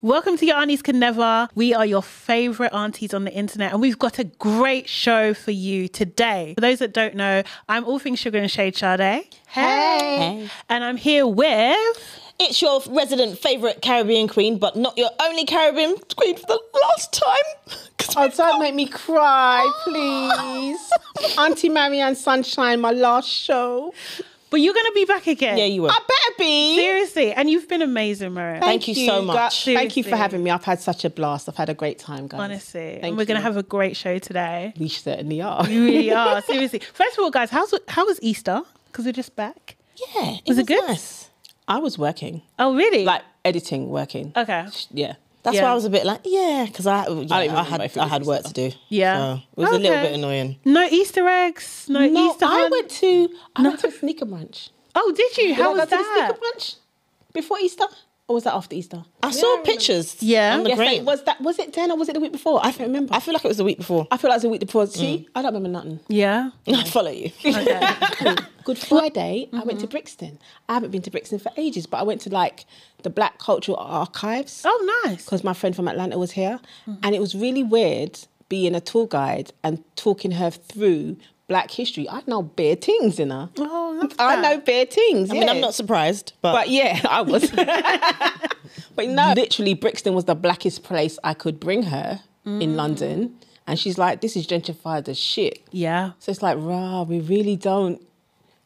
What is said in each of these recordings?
Welcome to Your Aunties Can Never. We are your favourite aunties on the internet and we've got a great show for you today. For those that don't know, I'm all things Sugar and Shade Sade. Hey! And I'm here with... It's your resident favourite Caribbean queen, but not your only Caribbean queen for the last time. Oh, don't make me cry, please. Auntie Marianne Sunshine, my last show. But you're going to be back again. Yeah, you will. I better be. Seriously. And you've been amazing, Marianne. Thank you so much. Thank you for having me. I've had such a blast. I've had a great time, guys. Honestly. And we're going to have a great show today. We certainly are. We really are. Seriously. First of all, guys, how was Easter? Because we're just back. Yeah. Was it good? Nice. I was working. Oh, really? Like editing, working. Okay. Yeah. That's why I was a bit like, because I had work to do. Yeah. So it was a little bit annoying. No Easter eggs? No Easter hunt? I went to a sneaker brunch. Oh, did you? How was that? Did I go to the sneaker brunch before Easter? Or was that after Easter? I saw pictures. Yeah. On the green. Was it then or was it the week before? I can't remember. I feel like it was the week before. See, I don't remember nothing. Yeah. I follow you. Okay. Cool. Good Friday, I went to Brixton. I haven't been to Brixton for ages, but I went to like the Black Cultural Archives. Oh, nice. Because my friend from Atlanta was here. And it was really weird being a tour guide and talking her through Black history. I know bare things, innit? Oh, that's I know bare things. I mean, I'm not surprised, but yeah, I was. But no, literally, Brixton was the blackest place I could bring her in London, and she's like, "This is gentrified as shit." Yeah. So it's like, rah, we really don't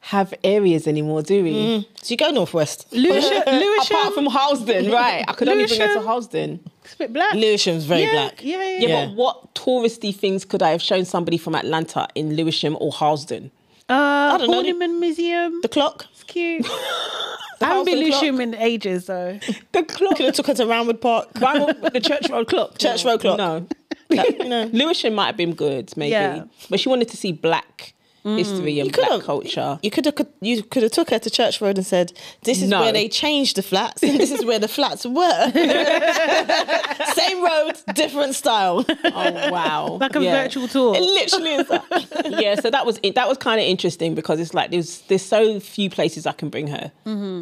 have areas anymore, do we? So you go northwest. Lewisham. Apart from Halsden, right? I could only bring her to Halsden. It's a bit black. Lewisham's very black. Yeah, but what touristy things could I have shown somebody from Atlanta in Lewisham or Halsden? I don't know. Haldeman Museum. The clock. It's cute. I haven't been Lewisham in ages, though. The clock. Could have took her to Roundwood Park. The Church Road clock. Church Road clock. No. Lewisham might have been good, maybe. Yeah. But she wanted to see black history and black culture. You could have took her to Church Road and said, "This is where they changed the flats, and this is where the flats were." Same road, different style. Oh wow! Like a virtual tour. It literally is. So that was it. That was kind of interesting because it's like there's so few places I can bring her,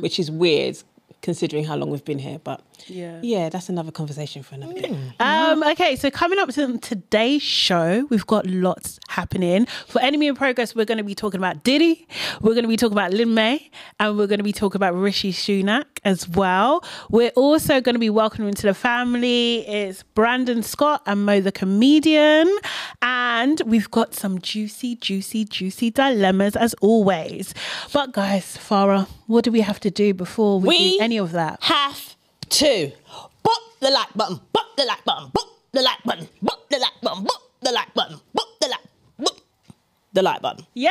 which is weird considering how long we've been here. But yeah, that's another conversation for another day. Okay, so coming up to today's show, we've got lots happening. For Enemy in Progress, we're going to be talking about Diddy, we're going to be talking about Lin Mei, and we're going to be talking about Rishi Sunak as well. We're also going to be welcoming to the family is Brandon Scott and Mo the Comedian, and we've got some juicy dilemmas as always. But guys, Farah, what do we have to do before we do any of that? Have to pop the like button, pop the like button, pop the like button, pop the like button, pop the like button, pop the like button, pop the like button. Yay!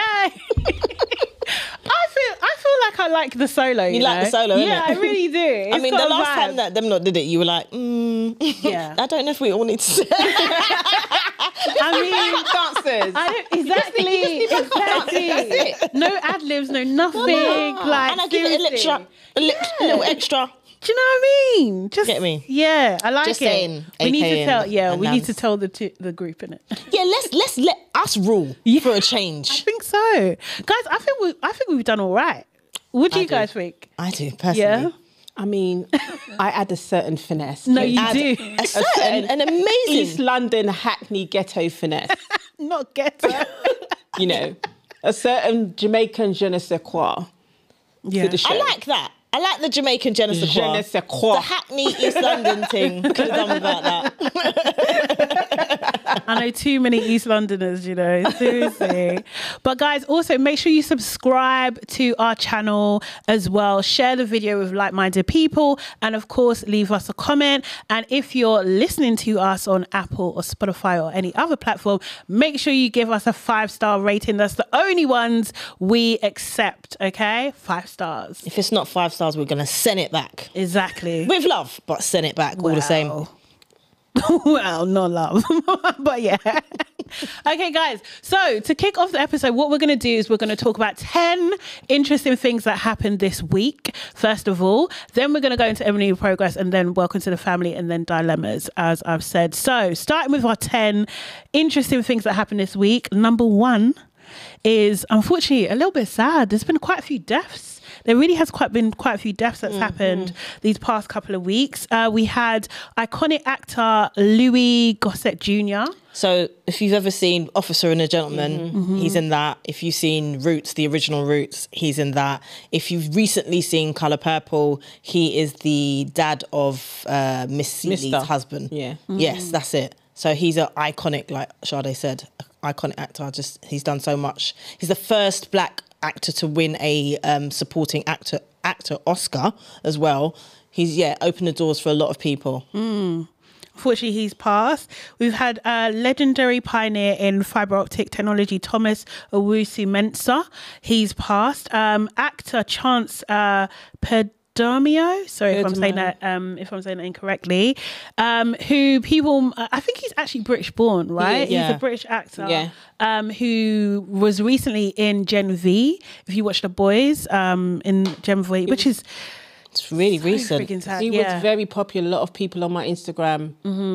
I feel like I like the solo. You know? The solo, yeah, innit? I really do. I mean, the last time that them lot did it, you were like, yeah. I don't know if we all need to. I mean, dancers. Exactly. No ad libs, no nothing. No. Like, and I give it a little extra. Do you know what I mean? Just get me. Yeah, I like just it. Saying, we need to tell. Yeah, we need to tell the group, innit? Yeah, let's let us rule for a change. I think so, guys. I think we've done all right. What do you guys think? I do personally. Yeah. I mean, I add a certain finesse. No, you do. An amazing East London Hackney ghetto finesse. Not ghetto. You know, a certain Jamaican je ne sais quoi. Yeah, to the show. I like that. I like the Jamaican je ne sais quoi. The Hackney East London thing. Could have done without that. I know too many East Londoners, you know, seriously. But guys, also make sure you subscribe to our channel as well. Share the video with like-minded people. And of course, leave us a comment. And if you're listening to us on Apple or Spotify or any other platform, make sure you give us a 5-star rating. That's the only ones we accept, okay? 5 stars. If it's not 5 stars, we're going to send it back. Exactly. With love, but send it back all the same. Well, no love. But yeah. Okay, guys. So to kick off the episode, what we're going to do is we're going to talk about 10 interesting things that happened this week, first of all. Then we're going to go into Emily in Progress and then Welcome to the Family and then Dilemmas, as I've said. So starting with our 10 interesting things that happened this week, number 1 is, unfortunately, a little bit sad. There's been quite a few deaths there really has been quite a few deaths that's happened these past couple of weeks. We had iconic actor Louis Gossett Jr. So if you've ever seen Officer and a Gentleman, he's in that. If you've seen Roots, the original Roots, he's in that. If you've recently seen Colour Purple, he is the dad of Miss Seeley's husband. Yeah. Yes, that's it. So he's an iconic, like Sade said, iconic actor. Just, he's done so much. He's the first black actor to win a supporting actor Oscar as well. He's, opened the doors for a lot of people. Unfortunately, he's passed. We've had a legendary pioneer in fibre optic technology, Thomas Owusu-Mensah. He's passed. Actor Chance Perdomio, sorry if I'm saying that incorrectly. Who people, I think he's actually British born, right? He's a British actor. Who was recently in Gen V. If you watch The Boys, in Gen V, which is. It's really so recent. Sad. He was very popular. A lot of people on my Instagram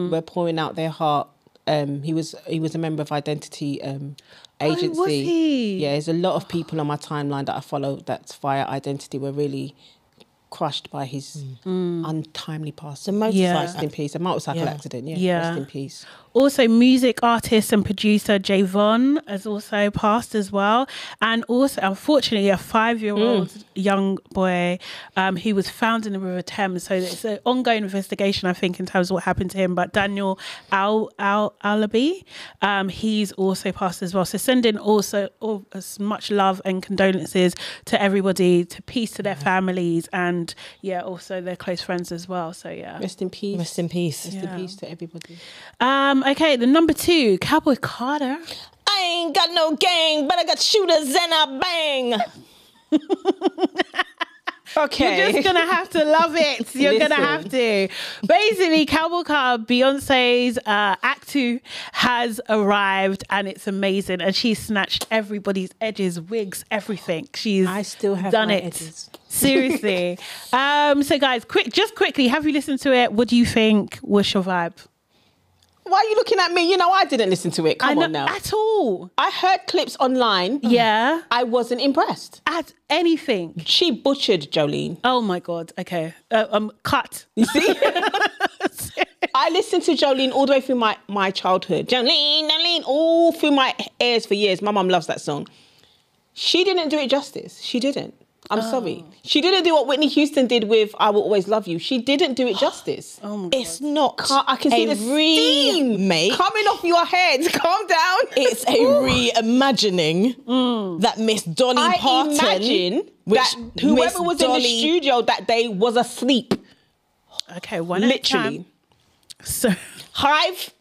were pouring out their heart. He was a member of Identity Agency. Oh, was he? Yeah, there's a lot of people on my timeline that I follow that's via Identity were really crushed by his untimely passing. A motorcycle accident, rest in peace. Also, music artist and producer Javon has also passed as well. And also, unfortunately, a 5-year-old young boy who was found in the River Thames. So it's an ongoing investigation, I think, in terms of what happened to him. But Daniel Alabi, he's also passed as well. So sending also as much love and condolences to everybody, to peace to their families, and, also their close friends as well. So, Rest in peace. Rest in peace. Rest in peace to everybody. Okay, the number 2, Cowboy Carter. I ain't got no gang, but I got shooters and I bang. Okay. You're just going to have to love it. You're going to have to. Basically, Cowboy Carter, Beyonce's Act 2 has arrived and it's amazing. And she snatched everybody's edges, wigs, everything. I still have done it. Edges. Seriously. So guys, quickly, have you listened to it? What do you think? What's your vibe? Why are you looking at me? You know, I didn't listen to it. Come on now. At all. I heard clips online. Yeah. I wasn't impressed. At anything. She butchered Jolene. Oh, my God. Okay. Cut. You see? I listened to Jolene all the way through my childhood. Jolene, Jolene, all through my ears for years. My mum loves that song. She didn't do it justice. She didn't. I'm sorry. She didn't do what Whitney Houston did with "I Will Always Love You." She didn't do it justice. Oh my God. It's not. I can see the steam coming off your head. Calm down. It's a reimagining that Miss Dolly Parton. I imagine that whoever was in the studio that day was asleep. Okay, one literally. At a time. So Hive.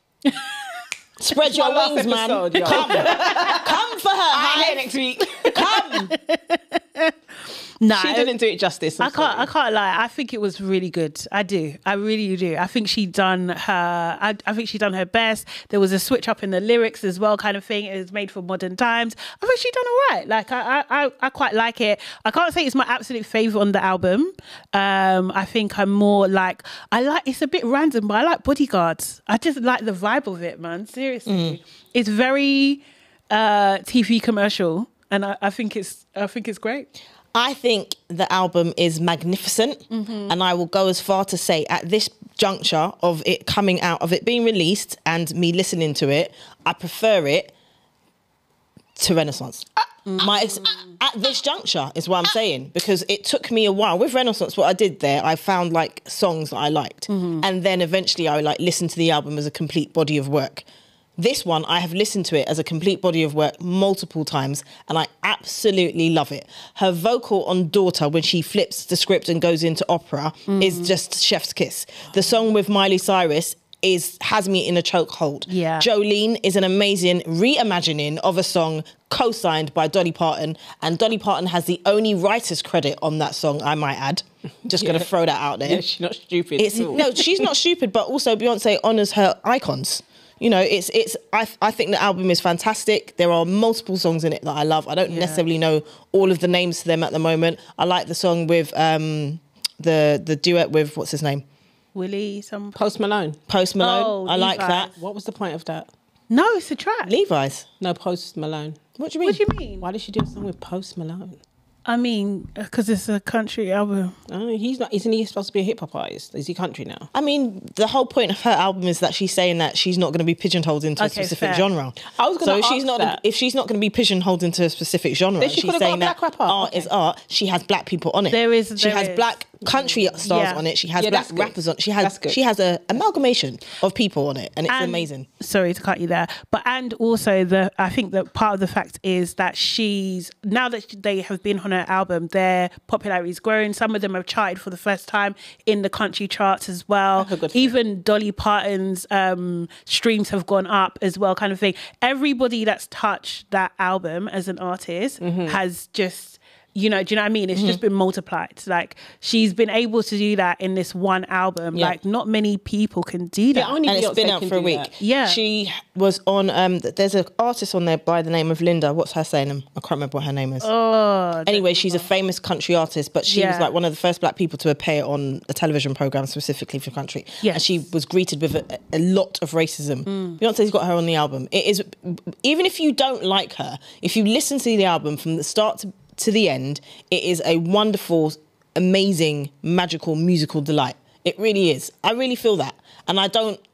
Spread your wings, episode, man. Come. Come for her. Hi, next week. Come. Nah, she didn't do it justice. I can't lie. I think it was really good. I do. I really do. I think she done her. I think she done her best. There was a switch up in the lyrics as well, kind of thing. It was made for modern times. I think she done all right. Like I quite like it. I can't say it's my absolute favorite on the album. I think I'm more like It's a bit random, but I like Bodyguards. I just like the vibe of it, man. Seriously, it's very TV commercial, and I think it's great. I think the album is magnificent, and I will go as far to say at this juncture of it coming out, of it being released and me listening to it, I prefer it to Renaissance. At this juncture is what I'm saying, because it took me a while. With Renaissance, what I did there, I found like songs that I liked, and then eventually I listened to the album as a complete body of work. This one, I have listened to it as a complete body of work multiple times and I absolutely love it. Her vocal on Daughter, when she flips the script and goes into opera, is just chef's kiss. The song with Miley Cyrus has me in a chokehold. Yeah. Jolene is an amazing reimagining of a song co-signed by Dolly Parton, and Dolly Parton has the only writer's credit on that song, I might add. Just going to throw that out there. Yeah, she's not stupid at all. No, she's not stupid, but also Beyonce honours her icons. You know, I think the album is fantastic. There are multiple songs in it that I love. I don't necessarily know all of the names to them at the moment. I like the song with the duet with what's his name? Post Malone. Post Malone. Oh, I like that. What was the point of that? No, it's a track. Levi's. No, Post Malone. What do you mean? Why did she do a song with Post Malone? I mean, because it's a country album. Oh, he's not. Isn't he supposed to be a hip hop artist? Is he country now? I mean, the whole point of her album is that she's saying that she's not going to be pigeonholed into a specific genre. I was going to ask that. If she's not going to be pigeonholed into a specific genre, then she's saying that art is art. She has black people on it. She has black country stars on it. She has black rappers on it. She has an amalgamation of people on it, and it's amazing. Sorry to cut you there, and also I think that part of the fact is that she's now that they have been on her album, their popularity is growing. Some of them have charted for the first time in the country charts as well. Even Dolly Parton's streams have gone up as well, kind of thing. Everybody that's touched that album as an artist has just, you know, do you know what I mean? It's just been multiplied. Like, she's been able to do that in this one album. Yeah. Like, not many people can do that. Yeah, only and it's been out for a week. Yeah. She was on, there's an artist on there by the name of Linda. What's her surname? I can't remember what her name is. Oh. Anyway, she's a famous country artist, but she was like one of the first black people to appear on a television program specifically for country. Yes. And she was greeted with a lot of racism. Beyonce's got her on the album. It is, even if you don't like her, if you listen to the album from the start to the end, it is a wonderful, amazing, magical musical delight. It really is. I really feel that, and I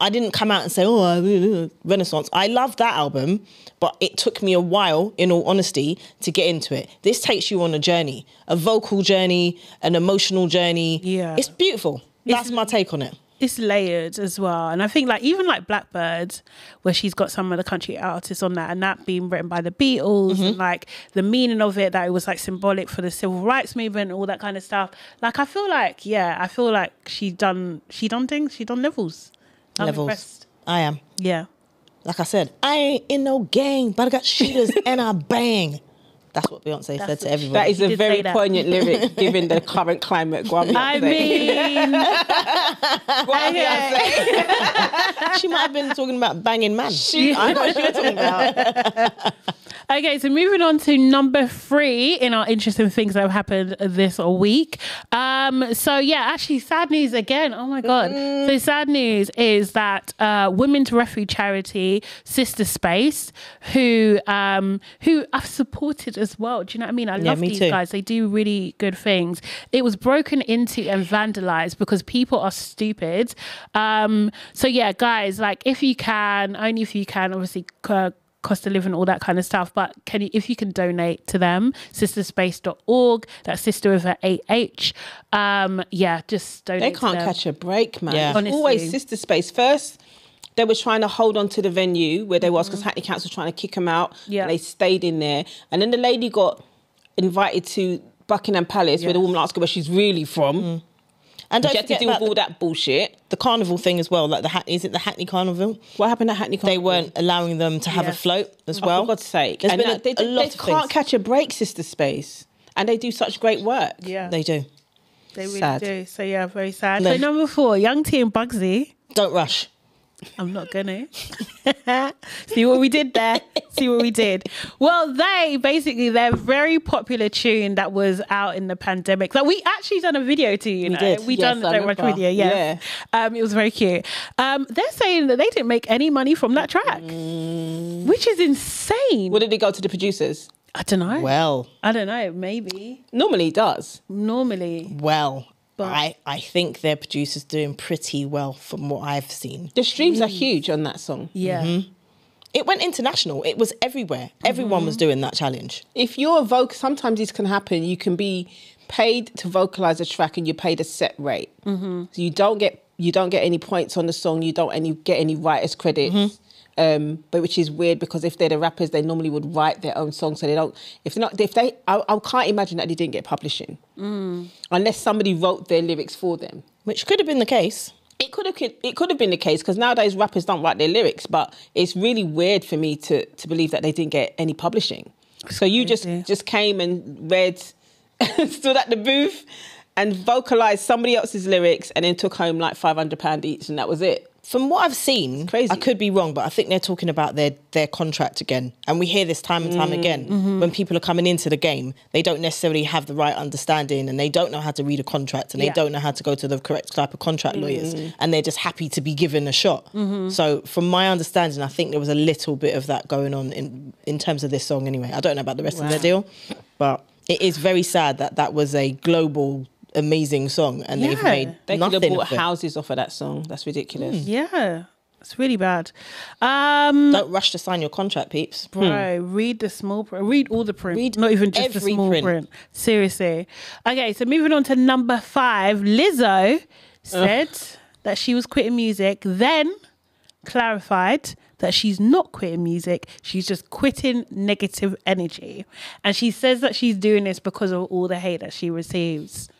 didn't come out and say, oh, Renaissance. I love that album, but it took me a while, in all honesty, to get into it. This takes you on a journey, a vocal journey, an emotional journey. Yeah, it's beautiful. That's my take on it. It's layered as well. And I think like even like Blackbird, where she's got some of the country artists on that, and that being written by the Beatles and like the meaning of it, that it was like symbolic for the civil rights movement and all that kind of stuff. Like I feel like, yeah, I feel like she done things, she done levels. I'm impressed. I am. Yeah. Like I said, I ain't in no gang, but I got shooters and I bang. That's what Beyonce said to everyone. That is a very poignant lyric given the current climate. Go on, Beyonce. I mean, go on, Beyonce. She might have been talking about banging man. I know what she was talking about. Okay, so moving on to number 3 in our interesting things that have happened this week. So yeah, actually sad news again. Oh my God. So sad news is that women's refuge charity Sister Space, who I've supported as well. Do you know what I mean? I love these guys. They do really good things. It was broken into and vandalized because people are stupid. So yeah, guys, like if you can, only if you can, obviously, cost of living, all that kind of stuff, but if you can donate to them, sisterspace.org. That's sister with AH. Yeah, just donate. They can't catch a break, man. Yeah. Honestly. Always Sister Space first. They were trying to hold on to the venue where they was because Hackney Council was trying to kick them out. Yeah, and they stayed in there, and then the lady got invited to Buckingham Palace where the woman asked her where she's really from. And don't forget to deal with all that bullshit. The carnival thing as well. Like is it the Hackney Carnival? What happened at Hackney Carnival? They weren't allowing them to have a float as well. Oh, for God's sake. There's been a lot of things. They can't catch a break, Sister Space. And they do such great work. Yeah. They do. They really do. So, yeah, very sad. No. So, number 4, Young T and Bugsy. Don't rush. I'm not gonna. See what we did there. See what we did. Well, they basically their very popular tune that was out in the pandemic that we actually done a video to. You know, we done Don't Rush video. Yeah. It was very cute. They're saying that they didn't make any money from that track, which is insane. Well, did it go to the producers? I don't know. Well, I don't know. Maybe normally it does. Normally, well. I think their producer's doing pretty well from what I've seen. The streams are huge on that song. Yeah. It went international. It was everywhere. Everyone was doing that challenge. If you're a vocal, sometimes this can happen. You can be paid to vocalise a track and you're paid a set rate. So you don't get any points on the song. You don't get any writer's credits. But which is weird because if they're the rappers, they normally would write their own songs. So they don't. I can't imagine that they didn't get publishing unless somebody wrote their lyrics for them, which could have been the case. It could have been the case because nowadays rappers don't write their lyrics. But it's really weird for me to believe that they didn't get any publishing. So you just came and read, stood at the booth, and vocalised somebody else's lyrics, and then took home like £500 each, and that was it. From what I've seen, I could be wrong, but I think they're talking about their contract again. And we hear this time and time again. When people are coming into the game, they don't necessarily have the right understanding and they don't know how to read a contract and they don't know how to go to the correct type of contract lawyers. And they're just happy to be given a shot. So from my understanding, I think there was a little bit of that going on in terms of this song anyway. I don't know about the rest of their deal, but... it is very sad that that was a global amazing song and they've made nothing. They could have bought houses off of that song. That's ridiculous. Yeah, it's really bad. Don't rush to sign your contract, peeps. Bro, read the small print. Read all the print. Read not even just the small print. Seriously. Okay, so moving on to number 5. Lizzo said that she was quitting music, then clarified that she's not quitting music, she's just quitting negative energy. And she says that she's doing this because of all the hate that she receives.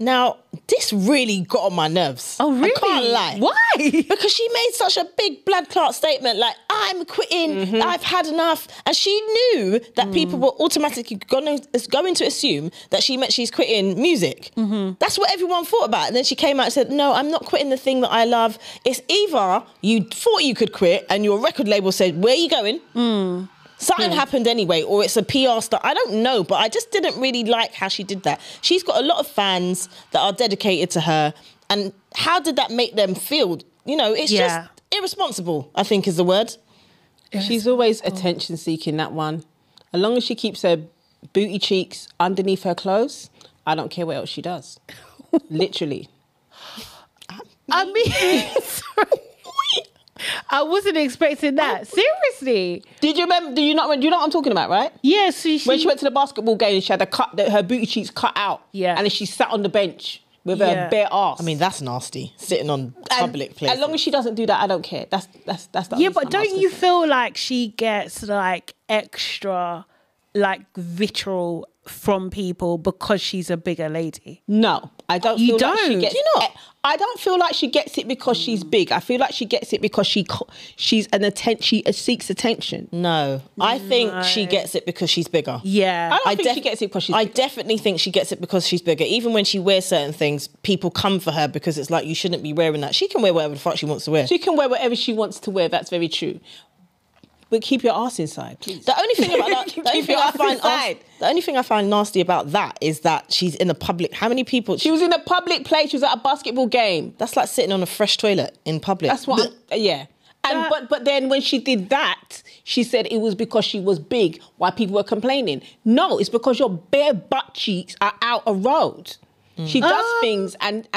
Now, this really got on my nerves. Oh, really? I can't lie. Why? Because she made such a big blood clot statement, like, I'm quitting, I've had enough. And she knew that people were automatically going to assume that she meant she's quitting music. That's what everyone thought about. And then she came out and said, no, I'm not quitting the thing that I love. It's either you thought you could quit and your record label said, where are you going? Something happened anyway, or it's a PR stunt. I don't know, but I just didn't really like how she did that. She's got a lot of fans that are dedicated to her. And how did that make them feel? You know, it's just irresponsible, I think is the word. She's always attention seeking, that one. As long as she keeps her booty cheeks underneath her clothes, I don't care what else she does. Literally. I mean, sorry. I wasn't expecting that. Seriously. Did you remember? Do you know what I'm talking about, right? Yes. Yeah, so when she went to the basketball game, she had her booty cheeks cut out. Yeah. And then she sat on the bench with her bare ass. I mean, that's nasty. Sitting on public places. As long as she doesn't do that, I don't care. That's the. Yeah, but don't you feel like she gets like extra, like vitriol from people because she's a bigger lady? No, I don't feel like she gets it. I don't feel like she gets it because she's big. I feel like she gets it because she seeks attention. No, I think she gets it because she's bigger. Yeah. I think she gets it because she's bigger. I definitely think she gets it because she's bigger. Even when she wears certain things, people come for her because it's like, you shouldn't be wearing that. She can wear whatever the fuck she wants to wear. She can wear whatever she wants to wear. That's very true. But keep your ass inside, please. The only thing about that, the only thing I find nasty about that is that she's in a public. How many people? She was in a public place. She was at a basketball game. That's like sitting on a fresh toilet in public. That's what. But then when she did that, she said it was because she was big. Why people were complaining? No, it's because your bare butt cheeks are out a road. She does things and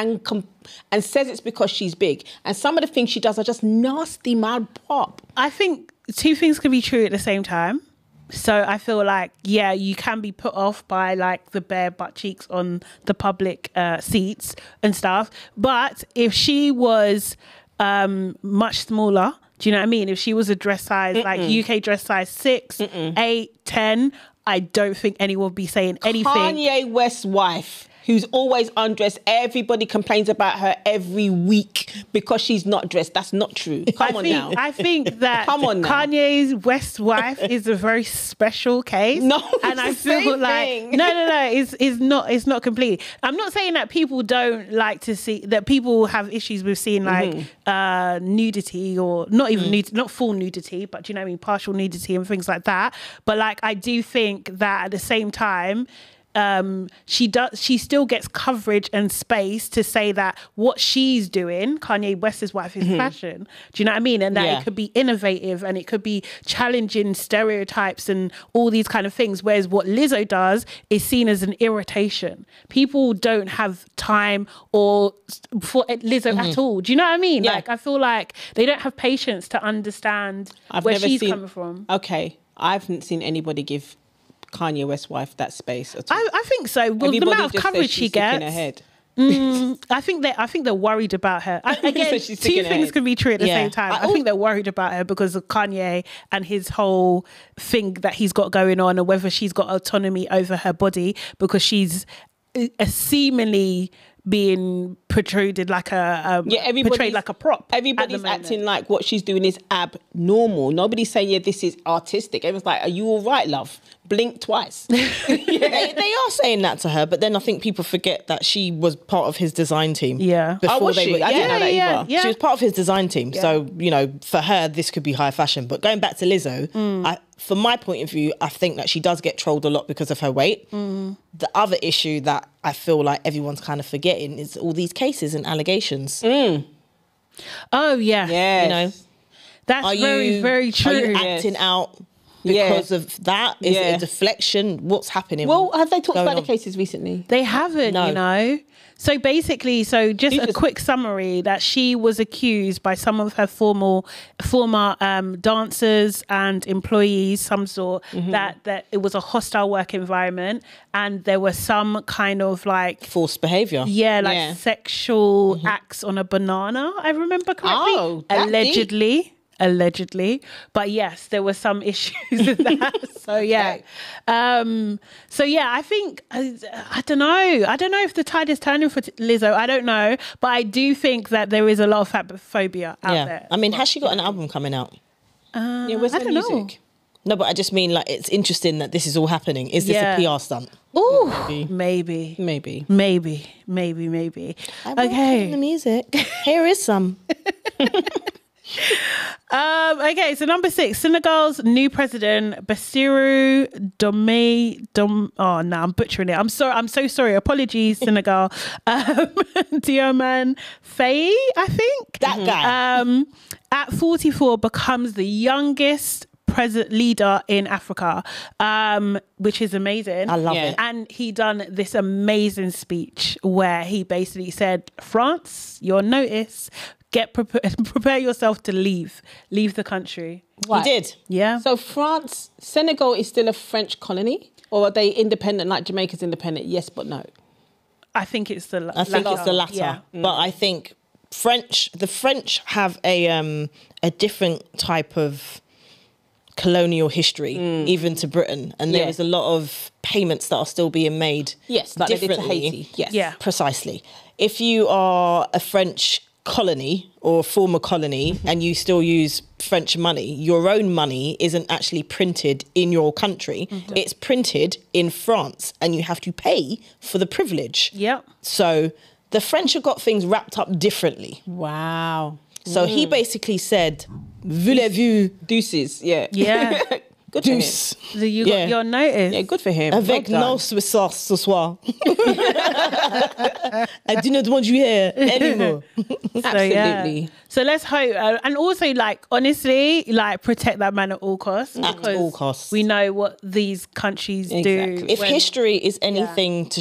says it's because she's big. And some of the things she does are just nasty, mad pop. I think two things can be true at the same time. So I feel like, yeah, you can be put off by like the bare butt cheeks on the public seats and stuff. But if she was much smaller, do you know what I mean? If she was a dress size, like UK dress size 6, 8, 10, I don't think anyone would be saying anything. Kanye West's wife, who's always undressed. Everybody complains about her every week because she's not dressed. That's not true. I think that Kanye West's wife is a very special case. No, and I feel like no, it's not complete. I'm not saying that people don't like to see that people have issues with seeing like nudity or not even not full nudity, but do you know what I mean, partial nudity and things like that. But like I do think that at the same time, she still gets coverage and space to say that what she's doing, Kanye West's wife, is fashion. Do you know what I mean? And that it could be innovative and it could be challenging stereotypes and all these kind of things. Whereas what Lizzo does is seen as an irritation. People don't have time or for Lizzo at all. Do you know what I mean? Yeah. Like I feel like they don't have patience to understand where she's coming from. Okay, I haven't seen anybody give Kanye West's wife that space at all. I think so. Well, the amount of coverage she gets. I think they're worried about her. Again, so two things can be true at the same time. I think they're worried about her because of Kanye and his whole thing that he's got going on, and whether she's got autonomy over her body because she's seemingly being protruded like a portrayed like a prop. Everybody's acting like what she's doing is abnormal. Nobody's saying this is artistic. Everyone's like, are you all right, love? Blink twice. They are saying that to her, but then I think people forget that she was part of his design team. Yeah. I didn't know that either. Yeah. She was part of his design team. Yeah. So, you know, for her, this could be high fashion. But going back to Lizzo, from my point of view, I think that she does get trolled a lot because of her weight. The other issue that I feel like everyone's kind of forgetting is all these cases and allegations. Oh yeah, you know, that's very, very true. Are you acting out? because of that? Is it a deflection? What's happening? Well, have they talked about the cases recently? They haven't, you know. So basically, just a quick summary, that she was accused by some of her former dancers and employees, some sort, that it was a hostile work environment and there were some kind of like... forced behaviour. Yeah, like sexual acts on a banana, I remember correctly. Oh, allegedly. Deep. Allegedly, but yes, there were some issues with that. So yeah, I think I don't know. I don't know if the tide is turning for Lizzo. I don't know, but I do think that there is a lot of fatphobia out there. I mean, has she got an album coming out? Where's the music? Know. No, but I just mean like it's interesting that this is all happening. Is this a PR stunt? Oh, maybe. Okay, the music. Here is some. Okay, so number 6, Senegal's new president, Bassirou Diomaye. I'm butchering it. I'm so sorry. Apologies, Senegal. Diomaye Faye, I think. That guy. At 44 becomes the youngest leader in Africa, which is amazing. I love it. And he done this amazing speech where he basically said, France, your notice. Prepare yourself to leave the country. Right. He did. Yeah. So France, Senegal is still a French colony, or are they independent like Jamaica's independent? Yes, but no. I think it's the latter. I think it's the latter. Yeah. But I think the French have a different type of colonial history, even to Britain, and there is a lot of payments that are still being made. Yes, like differently. They did to Haiti. Yes. Yeah. Precisely. If you are a French colony or former colony and you still use French money, your own money isn't actually printed in your country. It's printed in France and you have to pay for the privilege. Yep. So the French have got things wrapped up differently. Wow. So he basically said, voulez-vous deuces. Yeah. Yeah. Good Deuce. For him. So you got your notice. Yeah, good for him. Avec nos sauce ce soir. I do not want you here anymore. Absolutely. So let's hope. And also, like, honestly, like, protect that man at all costs. At all costs. We know what these countries do. If history is anything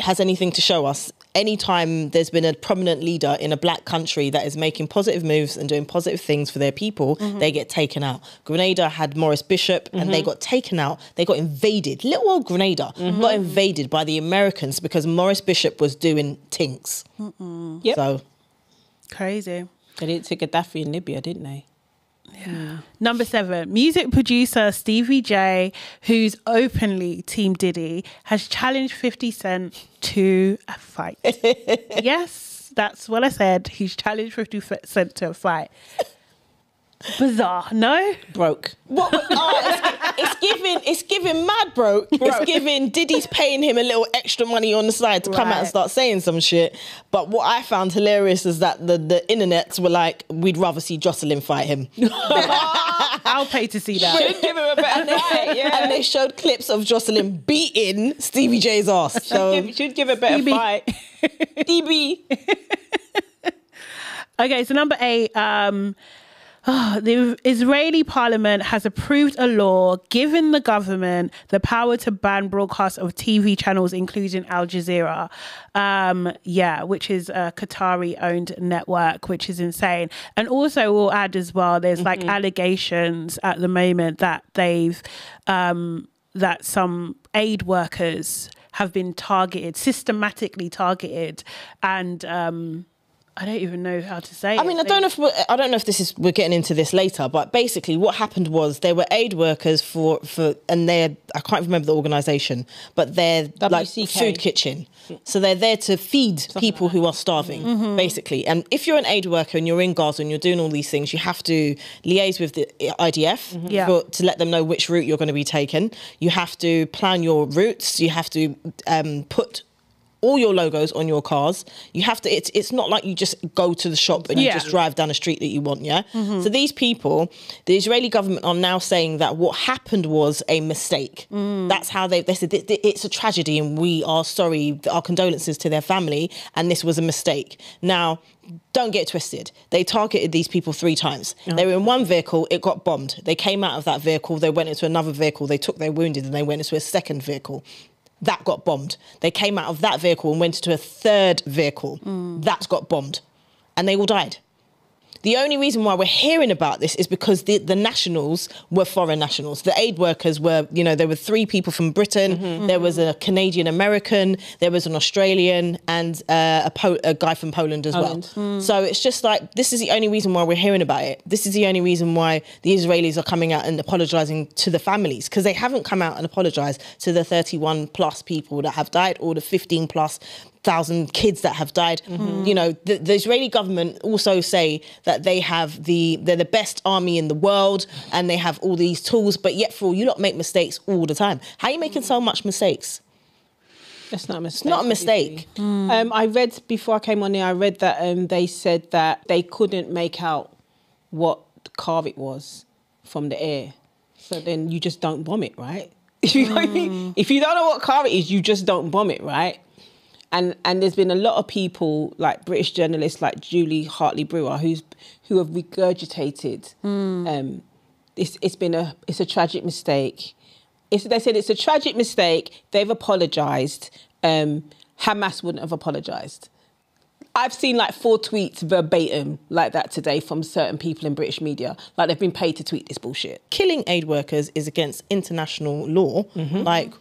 has anything to show us, anytime there's been a prominent leader in a black country that is making positive moves and doing positive things for their people, they get taken out. Grenada had Maurice Bishop and they got taken out. They got invaded. Little old Grenada got invaded by the Americans because Maurice Bishop was doing things. So crazy. They did it to Gaddafi in Libya, didn't they? Yeah. Number 7, music producer Stevie J, who's openly Team Diddy, has challenged 50 Cent to a fight. Yes, that's what I said. He's challenged 50 Cent to a fight. Bizarre, no? Broke. What? Oh, it's giving mad broke. It's giving Diddy's paying him a little extra money on the side to come out and start saying some shit. But what I found hilarious is that the internets were like, we'd rather see Jocelyn fight him. I'll pay to see that. Should give him a better fight, and they showed clips of Jocelyn beating Stevie J's ass. So should give a better fight. DB. Okay, so number 8, the Israeli parliament has approved a law giving the government the power to ban broadcasts of TV channels, including Al Jazeera, which is a Qatari-owned network, which is insane. And also, we'll add as well, there's like allegations at the moment that that some aid workers have been targeted, systematically targeted, and... I don't even know how to say it. I mean, I don't know if this is, we're getting into this later, but basically what happened was there were aid workers I can't remember the organisation, but they're like food kitchen. So they're there to feed people who are starving, basically. And if you're an aid worker and you're in Gaza and you're doing all these things, you have to liaise with the IDF to let them know which route you're going to be taken. You have to plan your routes. You have to put all your logos on your cars. You have to, it's not like you just go to the shop and you just drive down a street that you want, yeah? Mm-hmm. So these people, the Israeli government are now saying that what happened was a mistake. Mm. That's how they said it's a tragedy and we are sorry, our condolences to their family, and this was a mistake. Now, don't get twisted. They targeted these people 3 times. Oh. They were in one vehicle, it got bombed. They came out of that vehicle, they went into another vehicle, they took their wounded and they went into a second vehicle. That got bombed. They came out of that vehicle and went into a third vehicle. Mm. That got bombed. And they all died. The only reason why we're hearing about this is because the nationals were foreign nationals. The aid workers were, you know, there were 3 people from Britain. Mm-hmm. There was a Canadian-American, there was an Australian, and a guy from Poland as well. Mm. So it's just like, this is the only reason why we're hearing about it. This is the only reason why the Israelis are coming out and apologising to the families, because they haven't come out and apologised to the 31-plus people that have died or the 15-plus 1,000 kids that have died. Mm-hmm. You know, the Israeli government also say that they have they're the best army in the world and they have all these tools, but yet for all, you lot make mistakes all the time. How are you making so much mistakes? That's not a mistake. It's not a mistake. Mm. I read, before I came on here, I read that they said that they couldn't make out what car it was from the air. So then you just don't bomb it, right? If you don't know what car it is, you just don't bomb it, right? And there's been a lot of people, like British journalists like Julie Hartley-Brewer, who have regurgitated. Mm. It's a tragic mistake. They said it's a tragic mistake. They've apologised. Hamas wouldn't have apologised. I've seen like 4 tweets verbatim like that today from certain people in British media. Like they've been paid to tweet this bullshit. Killing aid workers is against international law. Mm-hmm. Like,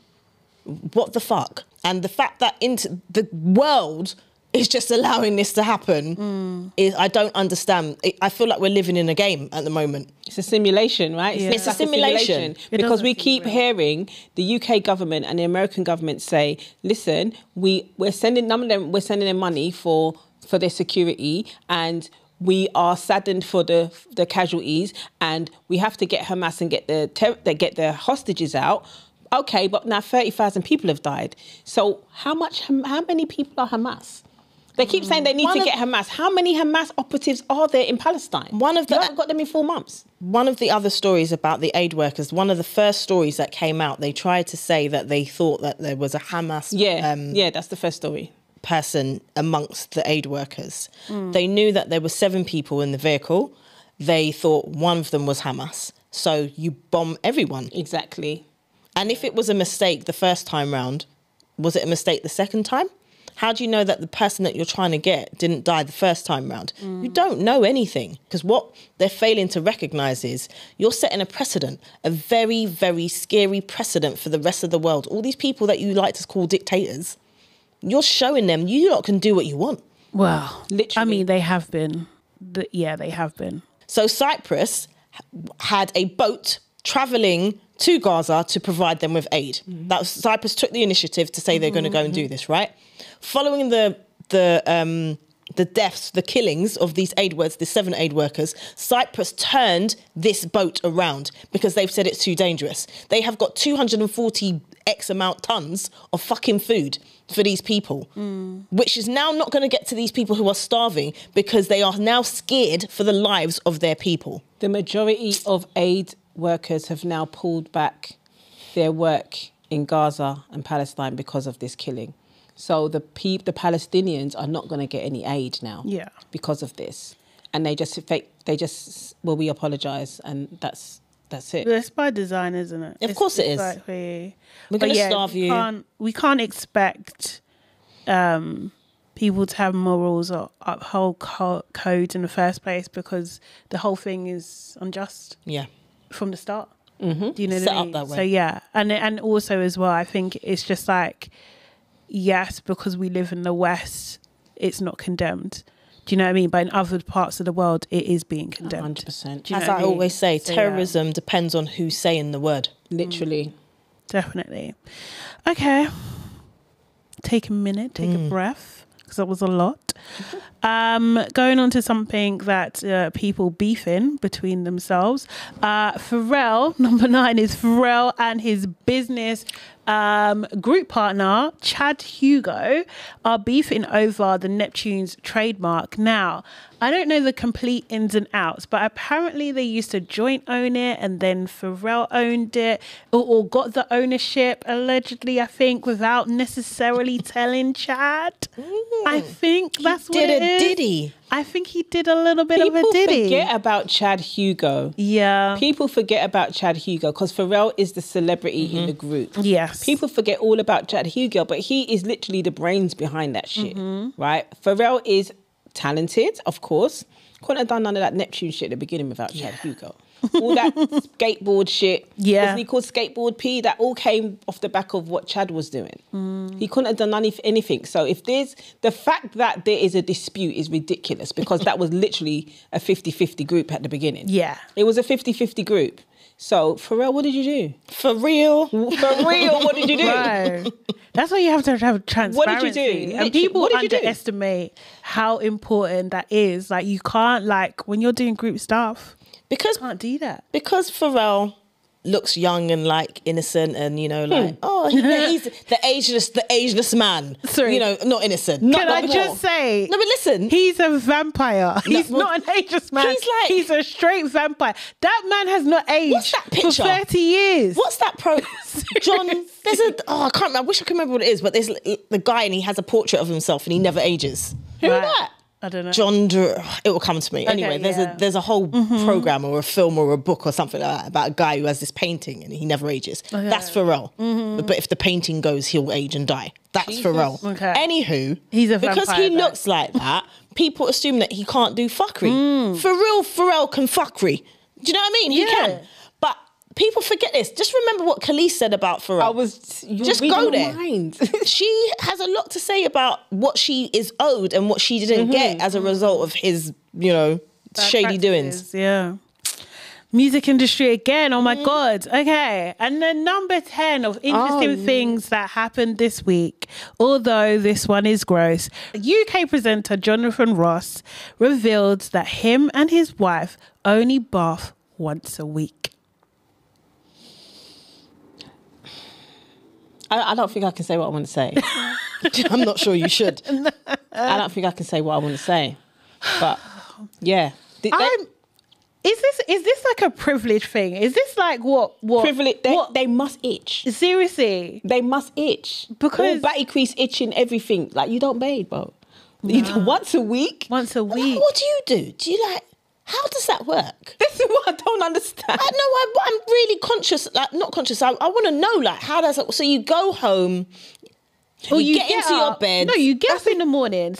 what the fuck? And the fact that the world is just allowing this to happen, is, I don't understand. I feel like we're living in a game at the moment. It's a simulation, right? Yeah. It's like a simulation. Because we keep hearing the UK government and the American government say, listen, we're sending them money for their security, and we are saddened for the casualties, and we have to get Hamas and get the hostages out. Okay, but now 30,000 people have died. So how many people are Hamas? They keep saying they need to get Hamas. How many Hamas operatives are there in Palestine? You haven't got them in 4 months. One of the other stories about the aid workers, one of the first stories that came out, they tried to say that they thought that there was a Hamas... Yeah, that's the first story. ...person amongst the aid workers. Mm. They knew that there were 7 people in the vehicle. They thought one of them was Hamas. So you bomb everyone. Exactly. And if it was a mistake the first time round, was it a mistake the second time? How do you know that the person that you're trying to get didn't die the first time round? Mm. You don't know anything, because what they're failing to recognise is you're setting a precedent, a very, very scary precedent for the rest of the world. All these people that you like to call dictators, you're showing them you lot can do what you want. Well, literally. I mean, they have been. Yeah, they have been. So Cyprus had a boat travelling to Gaza to provide them with aid. Mm-hmm. Cyprus took the initiative to say they're going to go and do this, right? Following the deaths, the killings of these the 7 aid workers, Cyprus turned this boat around because they've said it's too dangerous. They have got 240 X amount tons of fucking food for these people, which is now not going to get to these people who are starving because they are now scared for the lives of their people. The majority of aid workers have now pulled back their work in Gaza and Palestine because of this killing. So the Palestinians are not going to get any aid now because of this. And they just we apologise, and that's it. That's by design, isn't it? Of course it is. Like we're going to starve you. We can't expect people to have morals or uphold code in the first place, because the whole thing is unjust. Yeah. From the start. Mm-hmm. Do you know what I mean? Set up that way. So yeah, and also as well, I think it's just like, yes, because we live in the West, it's not condemned. Do you know what I mean? But in other parts of the world, it is being condemned. 100%. As I always say, terrorism depends on who's saying the word. Literally. Mm. Definitely. Okay. Take a minute, take a breath, because that was a lot. Going on to something that people beef in between themselves. Pharrell, number 9 is Pharrell and his business group partner Chad Hugo are beefing over the Neptune's trademark. Now, I don't know the complete ins and outs, but apparently they used to joint own it, and then Pharrell owned it, or got the ownership, allegedly, I think, without necessarily telling Chad. I think that's what it is. He did a Diddy. I think he did a little bit of a Diddy. People forget about Chad Hugo. Yeah. People forget about Chad Hugo because Pharrell is the celebrity in the group. Yes. People forget all about Chad Hugo, but he is literally the brains behind that shit, right? Pharrell is talented, of course. Couldn't have done none of that Neptune shit at the beginning without Chad Hugo. All that skateboard shit. Yeah. Wasn't he called Skateboard P? That all came off the back of what Chad was doing. He couldn't have done anything. So if there's... The fact that there is a dispute is ridiculous because that was literally a 50-50 group at the beginning. Yeah. It was a 50-50 group. So, Pharrell, what did you do? For real, what did you do? Right. That's why you have to have transparency. What did you do? And people underestimate how important that is. Like, you can't, like, when you're doing group stuff... Because, can't do that. Because Pharrell looks young and like innocent and, you know, like, oh, he's the ageless man. Sorry. You know, not innocent. Can I just say? No, but listen. He's a vampire. No, he's not an ageless man. He's a straight vampire. That man has not aged for 30 years. What's that John, there's a, oh, I can't remember. I wish I could remember what it is, but there's the guy and he has a portrait of himself and he never ages. Who is that? I don't know. John, it will come to me. Okay, anyway, there's a whole program or a film or a book or something like that about a guy who has this painting and he never ages. Okay. That's Pharrell. But if the painting goes, he'll age and die. That's Pharrell. Okay. Anywho, he's a vampire, because he looks like that, people assume that he can't do fuckery. For real, Pharrell can fuckery. Do you know what I mean? He can. But people forget this. Just remember what Khalees said about Pharrell. Just go there. She has a lot to say about what she is owed and what she didn't get as a result of his, you know, shady doings. Yeah. Music industry again. Oh my God. Okay. And then number 10 of interesting things that happened this week, although this one is gross. UK presenter Jonathan Ross revealed that him and his wife only bath once a week. I don't think I can say what I want to say. I'm not sure you should. I don't think I can say what I want to say. But yeah. Is this like a privilege thing? Is this like what privilege? They must itch. Seriously. They must itch. Because all batty crease itching everything. Like, you don't bathe, bro. No. Once a week? Once a week. Like, what do you do? Do you like... How does that work? This is what I don't understand. I'm really conscious, like, not conscious. I want to know, like, how does it... So you go home, or you get into your bed. No, you get up in the morning.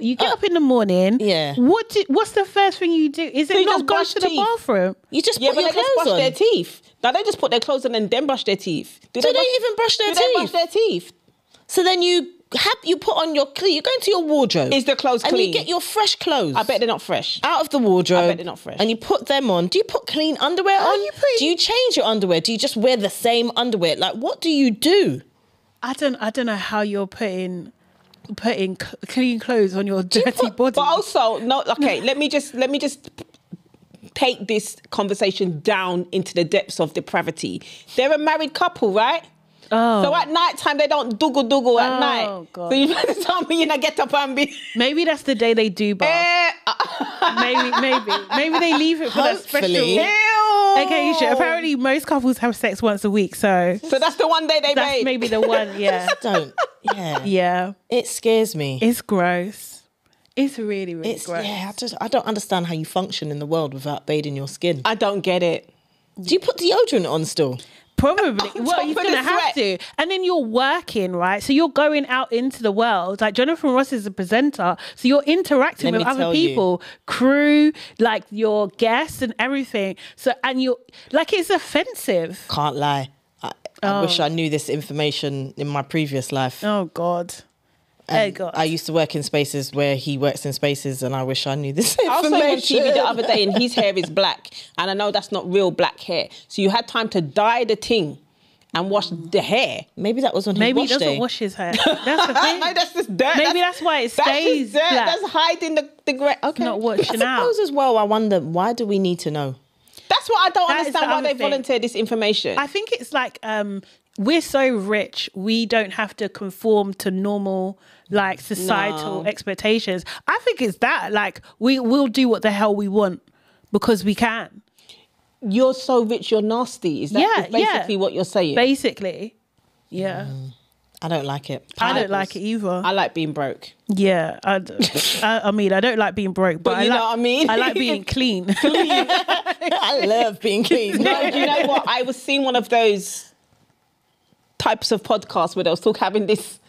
You get up in the morning. Yeah. What's the first thing you do? Is it not go to the bathroom? You just put your clothes on. Brush their teeth. Now, they just put their clothes on and then brush their teeth. Do they even brush their teeth? So then you put on your clothes. You go into your wardrobe. Is the clothes clean? And you get your fresh clothes. I bet they're not fresh. Out of the wardrobe. I bet they're not fresh. And you put them on. Do you put clean underwear on? Do you change your underwear? Do you just wear the same underwear? Like, what do you do? I don't know how you're putting clean clothes on your dirty body. But also, no. Okay, let me just take this conversation down into the depths of depravity. They're a married couple, right? Oh. So at night time, they don't doogle at night. Oh, God. So you better tell me, you know, get up and be... Maybe that's the day they do bath. Maybe they leave it for that special... Occasion. Apparently, most couples have sex once a week, so that's the one day they bathe. Maybe the one, yeah. Don't. Yeah. Yeah. It scares me. It's gross. It's really, really gross. Yeah, I don't understand how you function in the world without bathing your skin. I don't get it. Do you put deodorant on still? Probably. Well, you're going to have to. And then you're working, right? So you're going out into the world. Like, Jonathan Ross is a presenter. So you're interacting with other people, crew, like your guests and everything. So, and you're like, it's offensive. Can't lie. I wish I knew this information in my previous life. Oh, God. I used to work in spaces where he works in spaces, and I wish I knew this information. I was on TV the other day, and his hair is black, and I know that's not real black hair. So you had time to dye the thing and wash the hair. Maybe that was on his wash day. Maybe he doesn't wash his hair. That's the thing. No, that's just dirt. Maybe that's why it stays black. That's hiding the grey. Okay. Not washing out. I suppose as well, I wonder, why do we need to know? That's what I don't understand, why they volunteer this information. I think it's like we're so rich, we don't have to conform to normal, like, societal expectations. I think it's that, like, we will do what the hell we want because we can. You're so rich, you're nasty. Is that basically what you're saying? Basically, yeah. I don't like it. I don't like it either. I like being broke. Yeah, I mean, I don't like being broke, but you know what I mean? I like being clean. I love being clean. No, you know what? I was seeing one of those types of podcasts where they was having this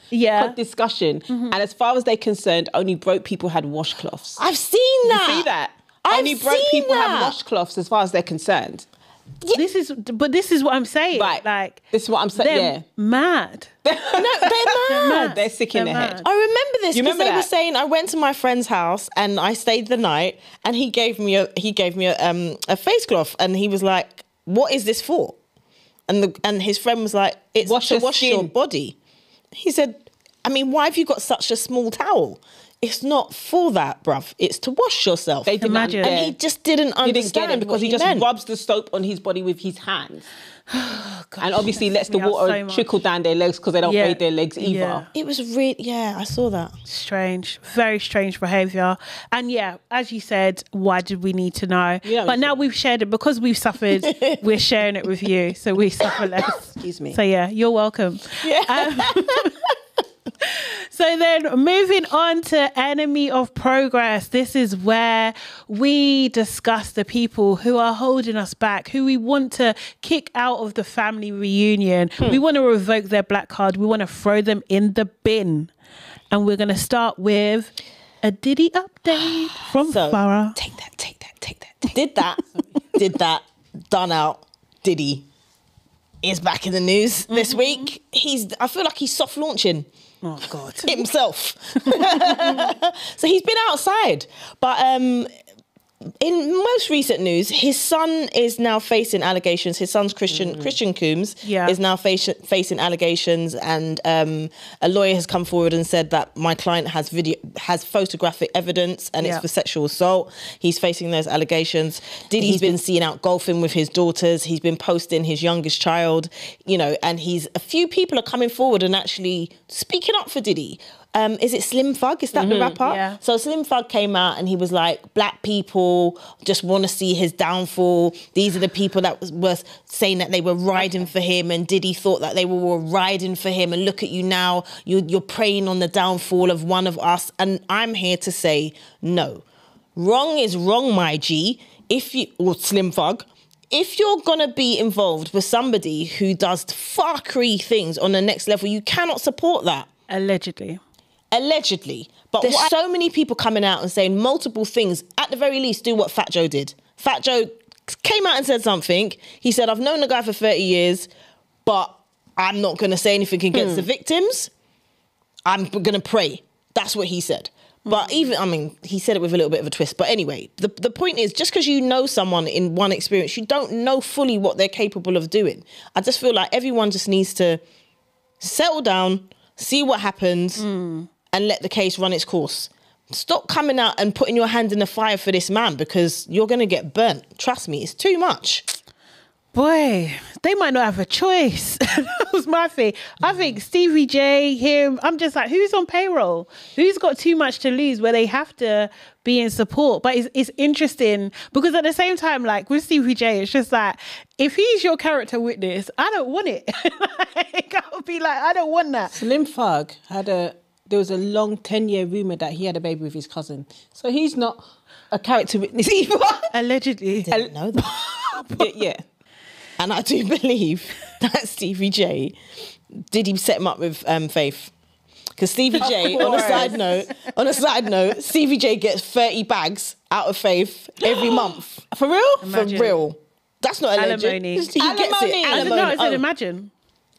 discussion, and as far as they're concerned, only broke people had washcloths. I've seen that. You see that? Only broke people have washcloths as far as they're concerned. Yeah. This is what I'm saying. Right. Like, this is what I'm saying. Yeah. Mad. No, they're mad. They're mad. They're sick in their head. I remember this because they were saying, I went to my friend's house and I stayed the night, and he gave me a face cloth, and he was like, "What is this for?" And his friend was like, "It's to wash your body." He said, "I mean, why have you got such a small towel? It's not for that, bruv. It's to wash yourself." They didn't understand. And he just didn't understand because he just rubs the soap on his body with his hands. Oh, gosh, and obviously lets the water trickle down their legs because they don't bathe their legs either. Yeah. It was really, I saw that. Strange. Very strange behaviour. And yeah, as you said, why did we need to know? But now we've shared it because we've suffered. We're sharing it with you, so we suffer less. Excuse me. So yeah, you're welcome. Yeah. So then moving on to Enemy of Progress. This is where we discuss the people who are holding us back, who we want to kick out of the family reunion. We want to revoke their black card. We want to throw them in the bin. And we're going to start with a Diddy update from Pharrell. Take that. Did that. Done out. Diddy is back in the news this week. I feel like he's soft launching. Oh, God. Himself. So he's been outside. But in most recent news, his son is now facing allegations. His son's Christian Coombs is now facing allegations. And a lawyer has come forward and said that my client has photographic evidence and it's for sexual assault. He's facing those allegations. Diddy's been seen out golfing with his daughters. He's been posting his youngest child, you know, and a few people are coming forward and actually speaking up for Diddy. Is it Slim Thug? Is that the rapper? Yeah. So Slim Thug came out and he was like, black people just want to see his downfall. These are the people that were saying that they were riding for him, and Diddy thought that they were riding for him, and look at you now, you're preying on the downfall of one of us. And I'm here to say, no. Wrong is wrong, my G. Or Slim Thug. If you're going to be involved with somebody who does fuckery things on the next level, you cannot support that. Allegedly. But there's so many people coming out and saying multiple things. At the very least, do what Fat Joe did. Fat Joe came out and said something. He said, I've known the guy for 30 years, but I'm not going to say anything against the victims. I'm going to pray. That's what he said. But even, I mean, he said it with a little bit of a twist. But anyway, the point is, just because you know someone in one experience, you don't know fully what they're capable of doing. I just feel like everyone just needs to settle down, see what happens, and let the case run its course. Stop coming out and putting your hand in the fire for this man, because you're going to get burnt. Trust me, it's too much. Boy, they might not have a choice. That was my thing. I think Stevie J, him, I'm just like, who's on payroll? Who's got too much to lose where they have to be in support? But it's interesting because at the same time, like with Stevie J, it's just like, if he's your character witness, I don't want it. Like, I'll be like, I don't want that. Slim Thug there was a long 10-year rumour that he had a baby with his cousin. So he's not a character witness either. Allegedly. I didn't know that. Yeah. And I do believe that Stevie J did set him up with Faith. Because Stevie J, on a side note, Stevie J gets 30 bags out of Faith every month. For real? Imagine. For real. That's not alleged. Alimony. He gets it. I don't know, I said imagine.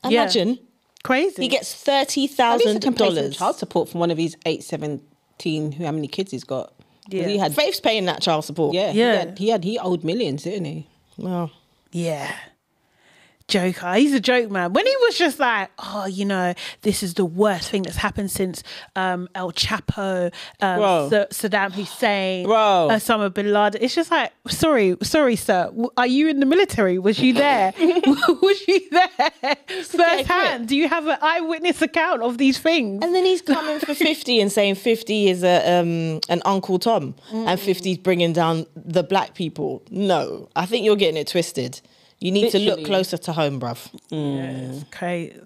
Imagine. Yeah. Crazy. He gets $30,000. Child support from one of his 17, how many kids he's got. Yeah. He had, Faith's paying that child support. Yeah. He owed millions, didn't he? Wow. Yeah. joker. He's a joke, man. When he was just like, oh, you know, this is the worst thing that's happened since El Chapo, Saddam Hussein, Osama bin Laden. It's just like, sorry, sir. Are you in the military? Was you there? First hand? Do you have an eyewitness account of these things? And then he's coming for 50 and saying 50 is an Uncle Tom and 50's bringing down the black people. No, I think you're getting it twisted. You need to look closer to home, bruv. Yeah, it's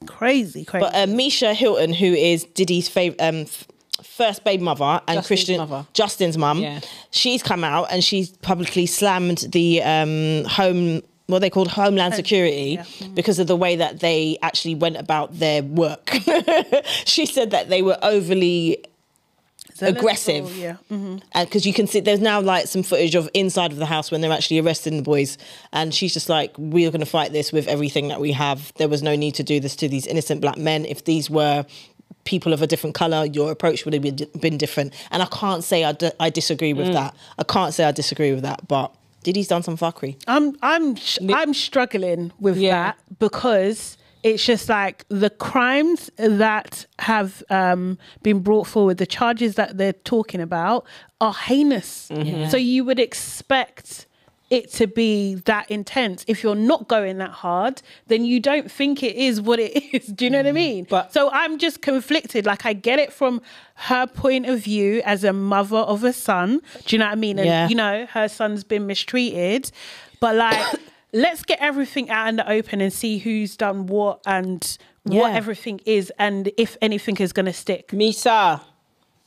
crazy. But Misha Hilton, who is Diddy's first baby mother and Justin's mum, she's come out and she's publicly slammed the Homeland Security because of the way that they actually went about their work. She said that they were overly aggressive, because you can see there's now like some footage of inside of the house when they're actually arresting the boys, and she's just like, we're going to fight this with everything that we have. There was no need to do this to these innocent black men. If these were people of a different colour, your approach would have been different. And I can't say I disagree with that. I can't say I disagree with that, but Diddy's done some fuckery. I'm struggling with that, because it's just like the crimes that have been brought forward, the charges that they're talking about are heinous. So you would expect it to be that intense. If you're not going that hard, then you don't think it is what it is. Do you know what I mean? But so I'm just conflicted. Like, I get it from her point of view as a mother of a son. Do you know what I mean? And, you know, her son's been mistreated. But like... let's get everything out in the open and see who's done what and what everything is and if anything is going to stick. Misa,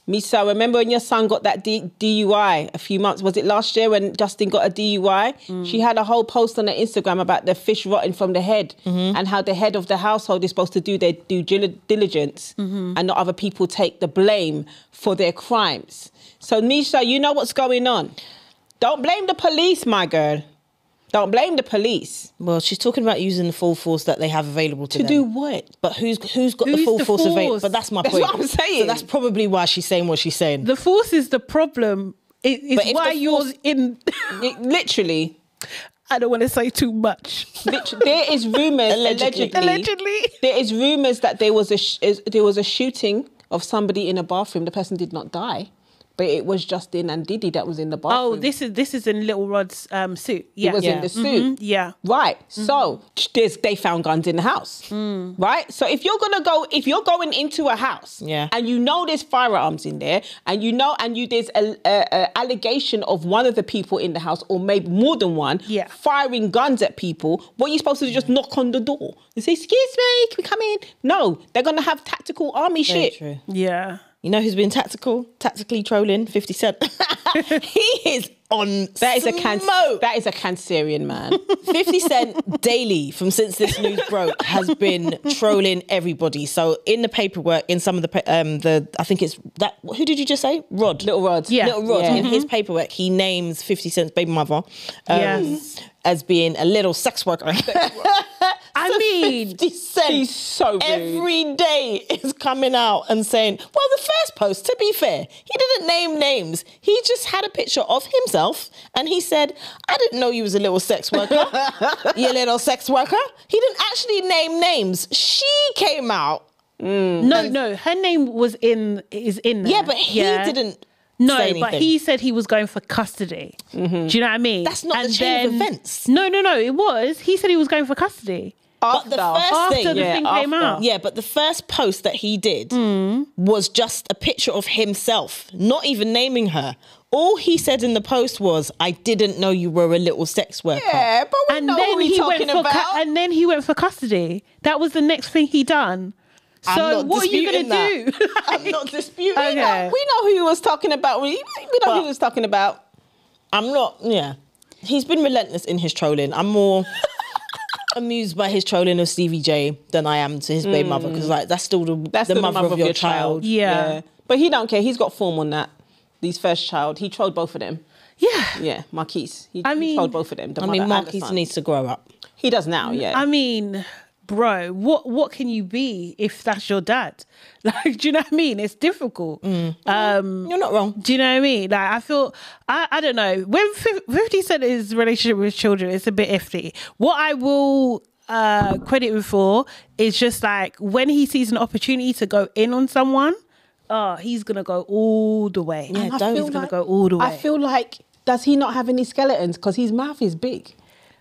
remember when your son got that DUI a few months? Was it last year when Justin got a DUI? She had a whole post on her Instagram about the fish rotting from the head and how the head of the household is supposed to do their due diligence and not other people take the blame for their crimes. So, Misa, you know what's going on. Don't blame the police, my girl. Don't blame the police. Well, she's talking about using the full force that they have available to them. To do what? But who's got the full force available? But that's my point. That's what I'm saying. So that's probably why she's saying what she's saying. The force is the problem. It's why you're in... literally... I don't want to say too much. There is rumours... Allegedly. There is rumours that there was a shooting of somebody in a bathroom. The person did not die. But it was Justin and Diddy that was in the bathroom. Oh, this is in Little Rod's suit. Yeah. It was in the suit. Yeah. Right. So they found guns in the house. Right? So if you're going into a house and you know there's firearms in there and you know there's a allegation of one of the people in the house, or maybe more than one, firing guns at people, what are you supposed to do? Just knock on the door and say, excuse me, can we come in? No, they're gonna have tactical army shit. Very true. Yeah. You know who's been tactically trolling? 50 Cent. He is on smoke. That is a Cancerian, man. 50 Cent daily since this news broke has been trolling everybody. So in the paperwork, in some of the I think it's that. Who did you just say? Rod. Little Rod. Yeah. Little Rod. Yeah. In his paperwork, he names 50 Cent's baby mother as being a little sex worker. I mean, 50 Cent, he's so rude. Every day is coming out and saying, well, the first post, to be fair, he didn't name names. He just had a picture of himself and he said, I didn't know you was a little sex worker. You little sex worker. He didn't actually name names. She came out. No, her name is in there. Yeah, but he didn't. No, but he said he was going for custody. Do you know what I mean? That's not the chain of events. No, it was. He said he was going for custody. After the thing came out. Yeah, but the first post that he did was just a picture of himself, not even naming her. All he said in the post was, I didn't know you were a little sex worker. Yeah, but we know who he's talking about. And then he went for custody. That was the next thing he done. So what are you going to do? I'm not disputing that. We know who he was talking about. I'm not, He's been relentless in his trolling. I'm more... amused by his trolling of Stevie J than I am to his baby mother, because like that's still the mother of your child. Yeah. But he don't care. He's got form on that. His first child, he trolled both of them. Yeah. Yeah, Marquise. He trolled both of them. Marquise needs to grow up. He does now, yeah. I mean, bro, what can you be if that's your dad? Like, do you know what I mean? It's difficult. You're not wrong. Do you know what I mean? Like, I feel, I don't know. When 50 Cent is relationship with children, it's a bit iffy. What I will credit him for is just like when he sees an opportunity to go in on someone, he's gonna go all the way. Yeah, he's gonna go all the way. I feel like, does he not have any skeletons? Because his mouth is big.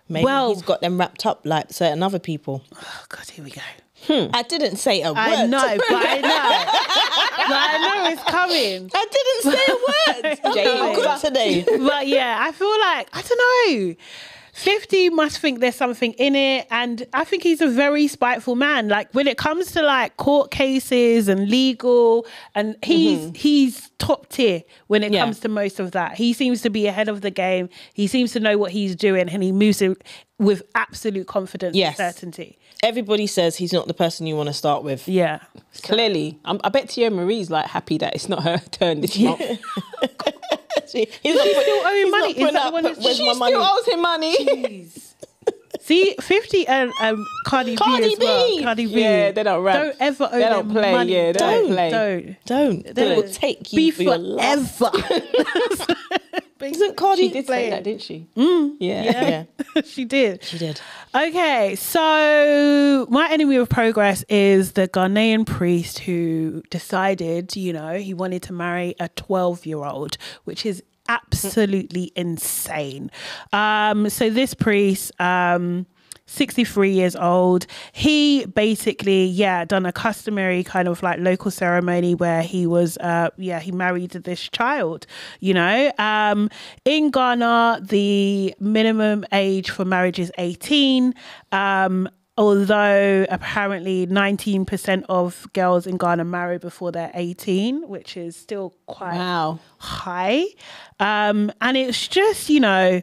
Maybe he's got them wrapped up like certain other people. Oh God, here we go. I didn't say a word. I know, but I know. But I know it's coming. I didn't say a word. Jay, good today. But yeah, I feel like, I don't know. 50 must think there's something in it, and I think he's a very spiteful man. Like when it comes to like court cases and legal, and he's top tier when it comes to most of that. He seems to be ahead of the game. He seems to know what he's doing, and he moves it with absolute confidence and certainty. Everybody says he's not the person you want to start with. Yeah, clearly. I bet Thierry Marie's like happy that it's not her turn this month. He's not still owing money. She still owes him money. Jeez. See, 50 and Cardi B. Yeah, they don't rap. Don't ever owe them play. Money. Yeah, they don't play. Don't. They will take you be for your love. Isn't Cardi? She did say that, didn't she? Yeah. She did. She did. Okay, so my enemy of progress is the Ghanaian priest who decided, you know, he wanted to marry a 12-year-old, which is absolutely insane. So this priest, 63 years old, he basically, done a customary kind of like local ceremony where he was, he married this child, you know. In Ghana, the minimum age for marriage is 18, although apparently 19% of girls in Ghana marry before they're 18, which is still quite high. And it's just, you know,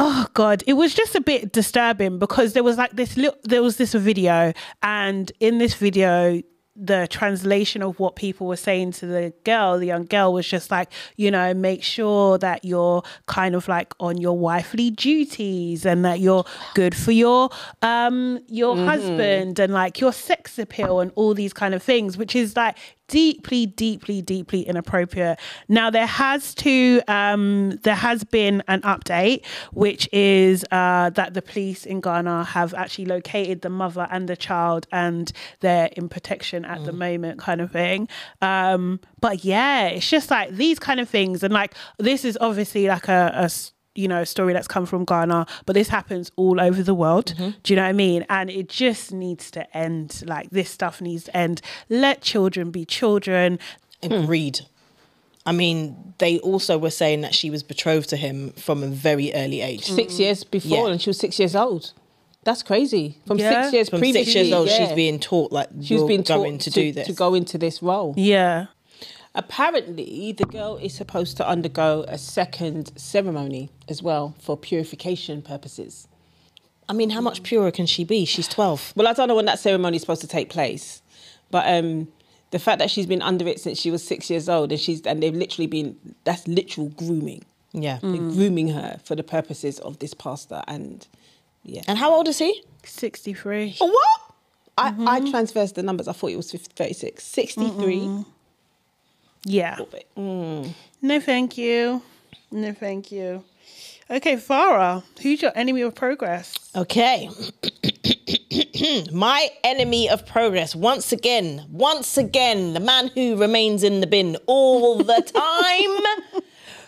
oh God, it was just a bit disturbing because there was like this this video, and in this video, the translation of what people were saying to the girl, the young girl, was just like, you know, make sure that you're kind of like on your wifely duties and that you're good for your husband and like your sex appeal and all these kind of things, which is like deeply, deeply, deeply inappropriate. Now there has been an update, which is that the police in Ghana have actually located the mother and the child, and they're in protection at the moment, kind of thing. But yeah, it's just like these kind of things, and like this is obviously like a you know, story that's come from Ghana, but this happens all over the world. Do you know what I mean? And it just needs to end. Like this stuff needs to end. Let children be children. Agreed. I mean, they also were saying that she was betrothed to him from a very early age. 6 years before, and she was 6 years old. That's crazy. From 6 years from previously. 6 years old, she's being taught like she's been going to do this. To go into this role. Yeah. Apparently, the girl is supposed to undergo a second ceremony as well for purification purposes. I mean, how much purer can she be? She's 12. Well, I don't know when that ceremony is supposed to take place, but the fact that she's been under it since she was 6 years old, and they've literally been, that's literal grooming. Yeah, they're grooming her for the purposes of this pastor, and yeah. And how old is he? 63. What? I transversed the numbers. I thought it was 36. 63. Yeah. No, thank you. No, thank you. Okay, Farah, who's your enemy of progress? Okay. My enemy of progress, once again, the man who remains in the bin all the time.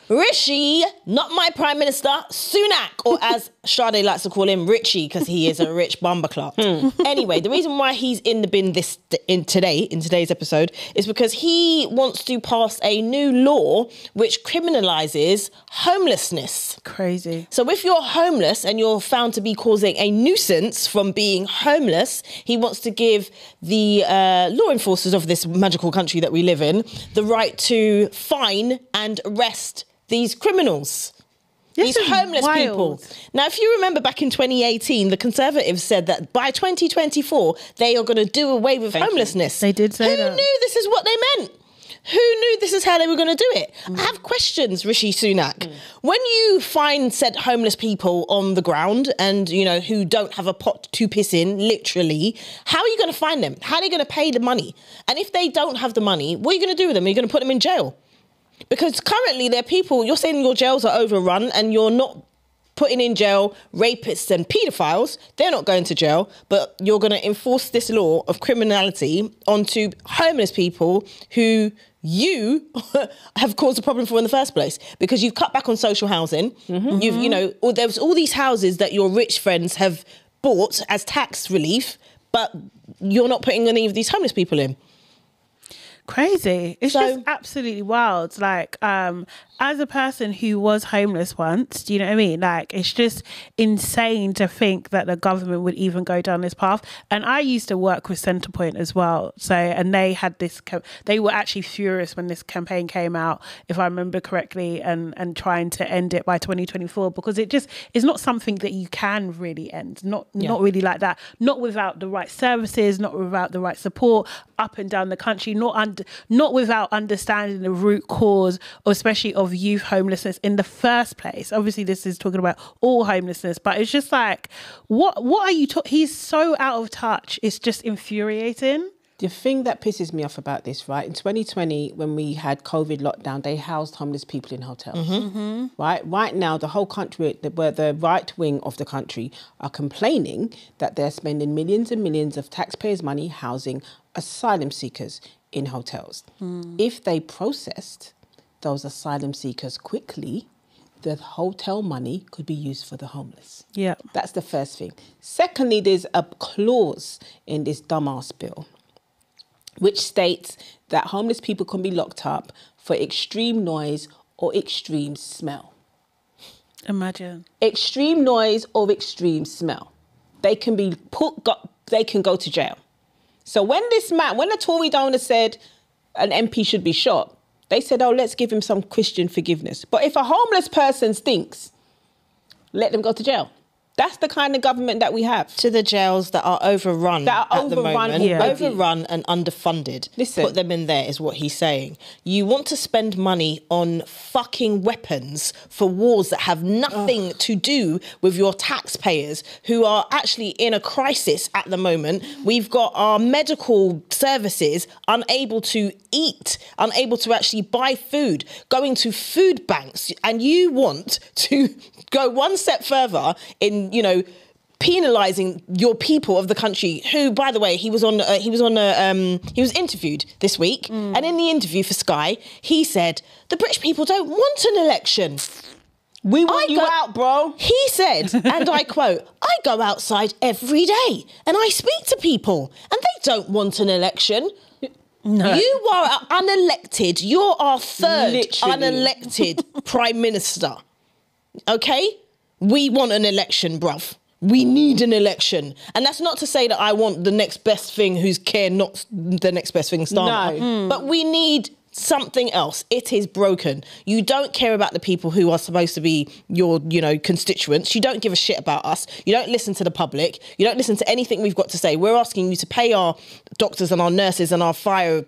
Rishi, not my Prime Minister, Sunak, or as Sade likes to call him, Richie, because he is a rich bumper clerk. Anyway, the reason why he's in the bin in today's episode is because he wants to pass a new law which criminalises homelessness. Crazy. So if you're homeless and you're found to be causing a nuisance from being homeless, he wants to give the law enforcers of this magical country that we live in the right to fine and arrest these criminals, these homeless people. Now, if you remember back in 2018, the Conservatives said that by 2024, they are going to do away with homelessness. They did say that. Who knew this is what they meant? Who knew this is how they were going to do it? I have questions, Rishi Sunak. When you find said homeless people on the ground and, you know, who don't have a pot to piss in, literally, how are you going to find them? How are you going to pay the money? And if they don't have the money, what are you going to do with them? Are you going to put them in jail? Because currently there are people, you're saying your jails are overrun and you're not putting in jail rapists and paedophiles. They're not going to jail, but you're going to enforce this law of criminality onto homeless people who you have caused a problem for in the first place, because you've cut back on social housing. Mm-hmm. You've, you know, or there's all these houses that your rich friends have bought as tax relief, but you're not putting any of these homeless people in. Crazy. It's just absolutely wild. Like, as a person who was homeless once, do you know what I mean? Like, it's just insane to think that the government would even go down this path. And I used to work with Centrepoint as well. So, and they had this, they were actually furious when this campaign came out, if I remember correctly, and trying to end it by 2024, because it just is not something that you can really end. Not really like that. Not without the right services, not without the right support up and down the country, not without understanding the root cause, especially of youth homelessness in the first place. Obviously, this is talking about all homelessness, but it's just like, what are you talking? He's so out of touch. It's just infuriating. The thing that pisses me off about this, right? In 2020, when we had COVID lockdown, they housed homeless people in hotels, mm-hmm. right? Right now, the whole country, where the right wing of the country are complaining that they're spending millions and millions of taxpayers' money housing asylum seekers in hotels. Mm. If they processed those asylum seekers quickly, the hotel money could be used for the homeless. Yeah. That's the first thing. Secondly, there's a clause in this dumbass bill which states that homeless people can be locked up for extreme noise or extreme smell. Imagine. Extreme noise or extreme smell. They can be they can go to jail. So when this man, when a Tory donor said an MP should be shot, they said, oh, let's give him some Christian forgiveness. But if a homeless person stinks, let them go to jail. That's the kind of government that we have. To the jails that are overrun overrun and underfunded. Listen, put them in there is what he's saying. You want to spend money on fucking weapons for wars that have nothing to do with your taxpayers who are actually in a crisis at the moment. We've got our medical services unable to eat, unable to actually buy food, going to food banks, and you want to go one step further in, you know, penalising your people of the country. Who, by the way, he was interviewed this week, and in the interview for Sky, he said the British people don't want an election. We want you out, bro. He said, and I quote, I go outside every day and I speak to people, and they don't want an election. No. You are unelected. You're our third unelected prime minister. Okay. We want an election, bruv. We need an election. And that's not to say that I want the next best thing not the next best thing Starmer. No. Mm. But we need something else. It is broken. You don't care about the people who are supposed to be your, you know, constituents. You don't give a shit about us. You don't listen to the public. You don't listen to anything we've got to say. We're asking you to pay our doctors and our nurses and our fire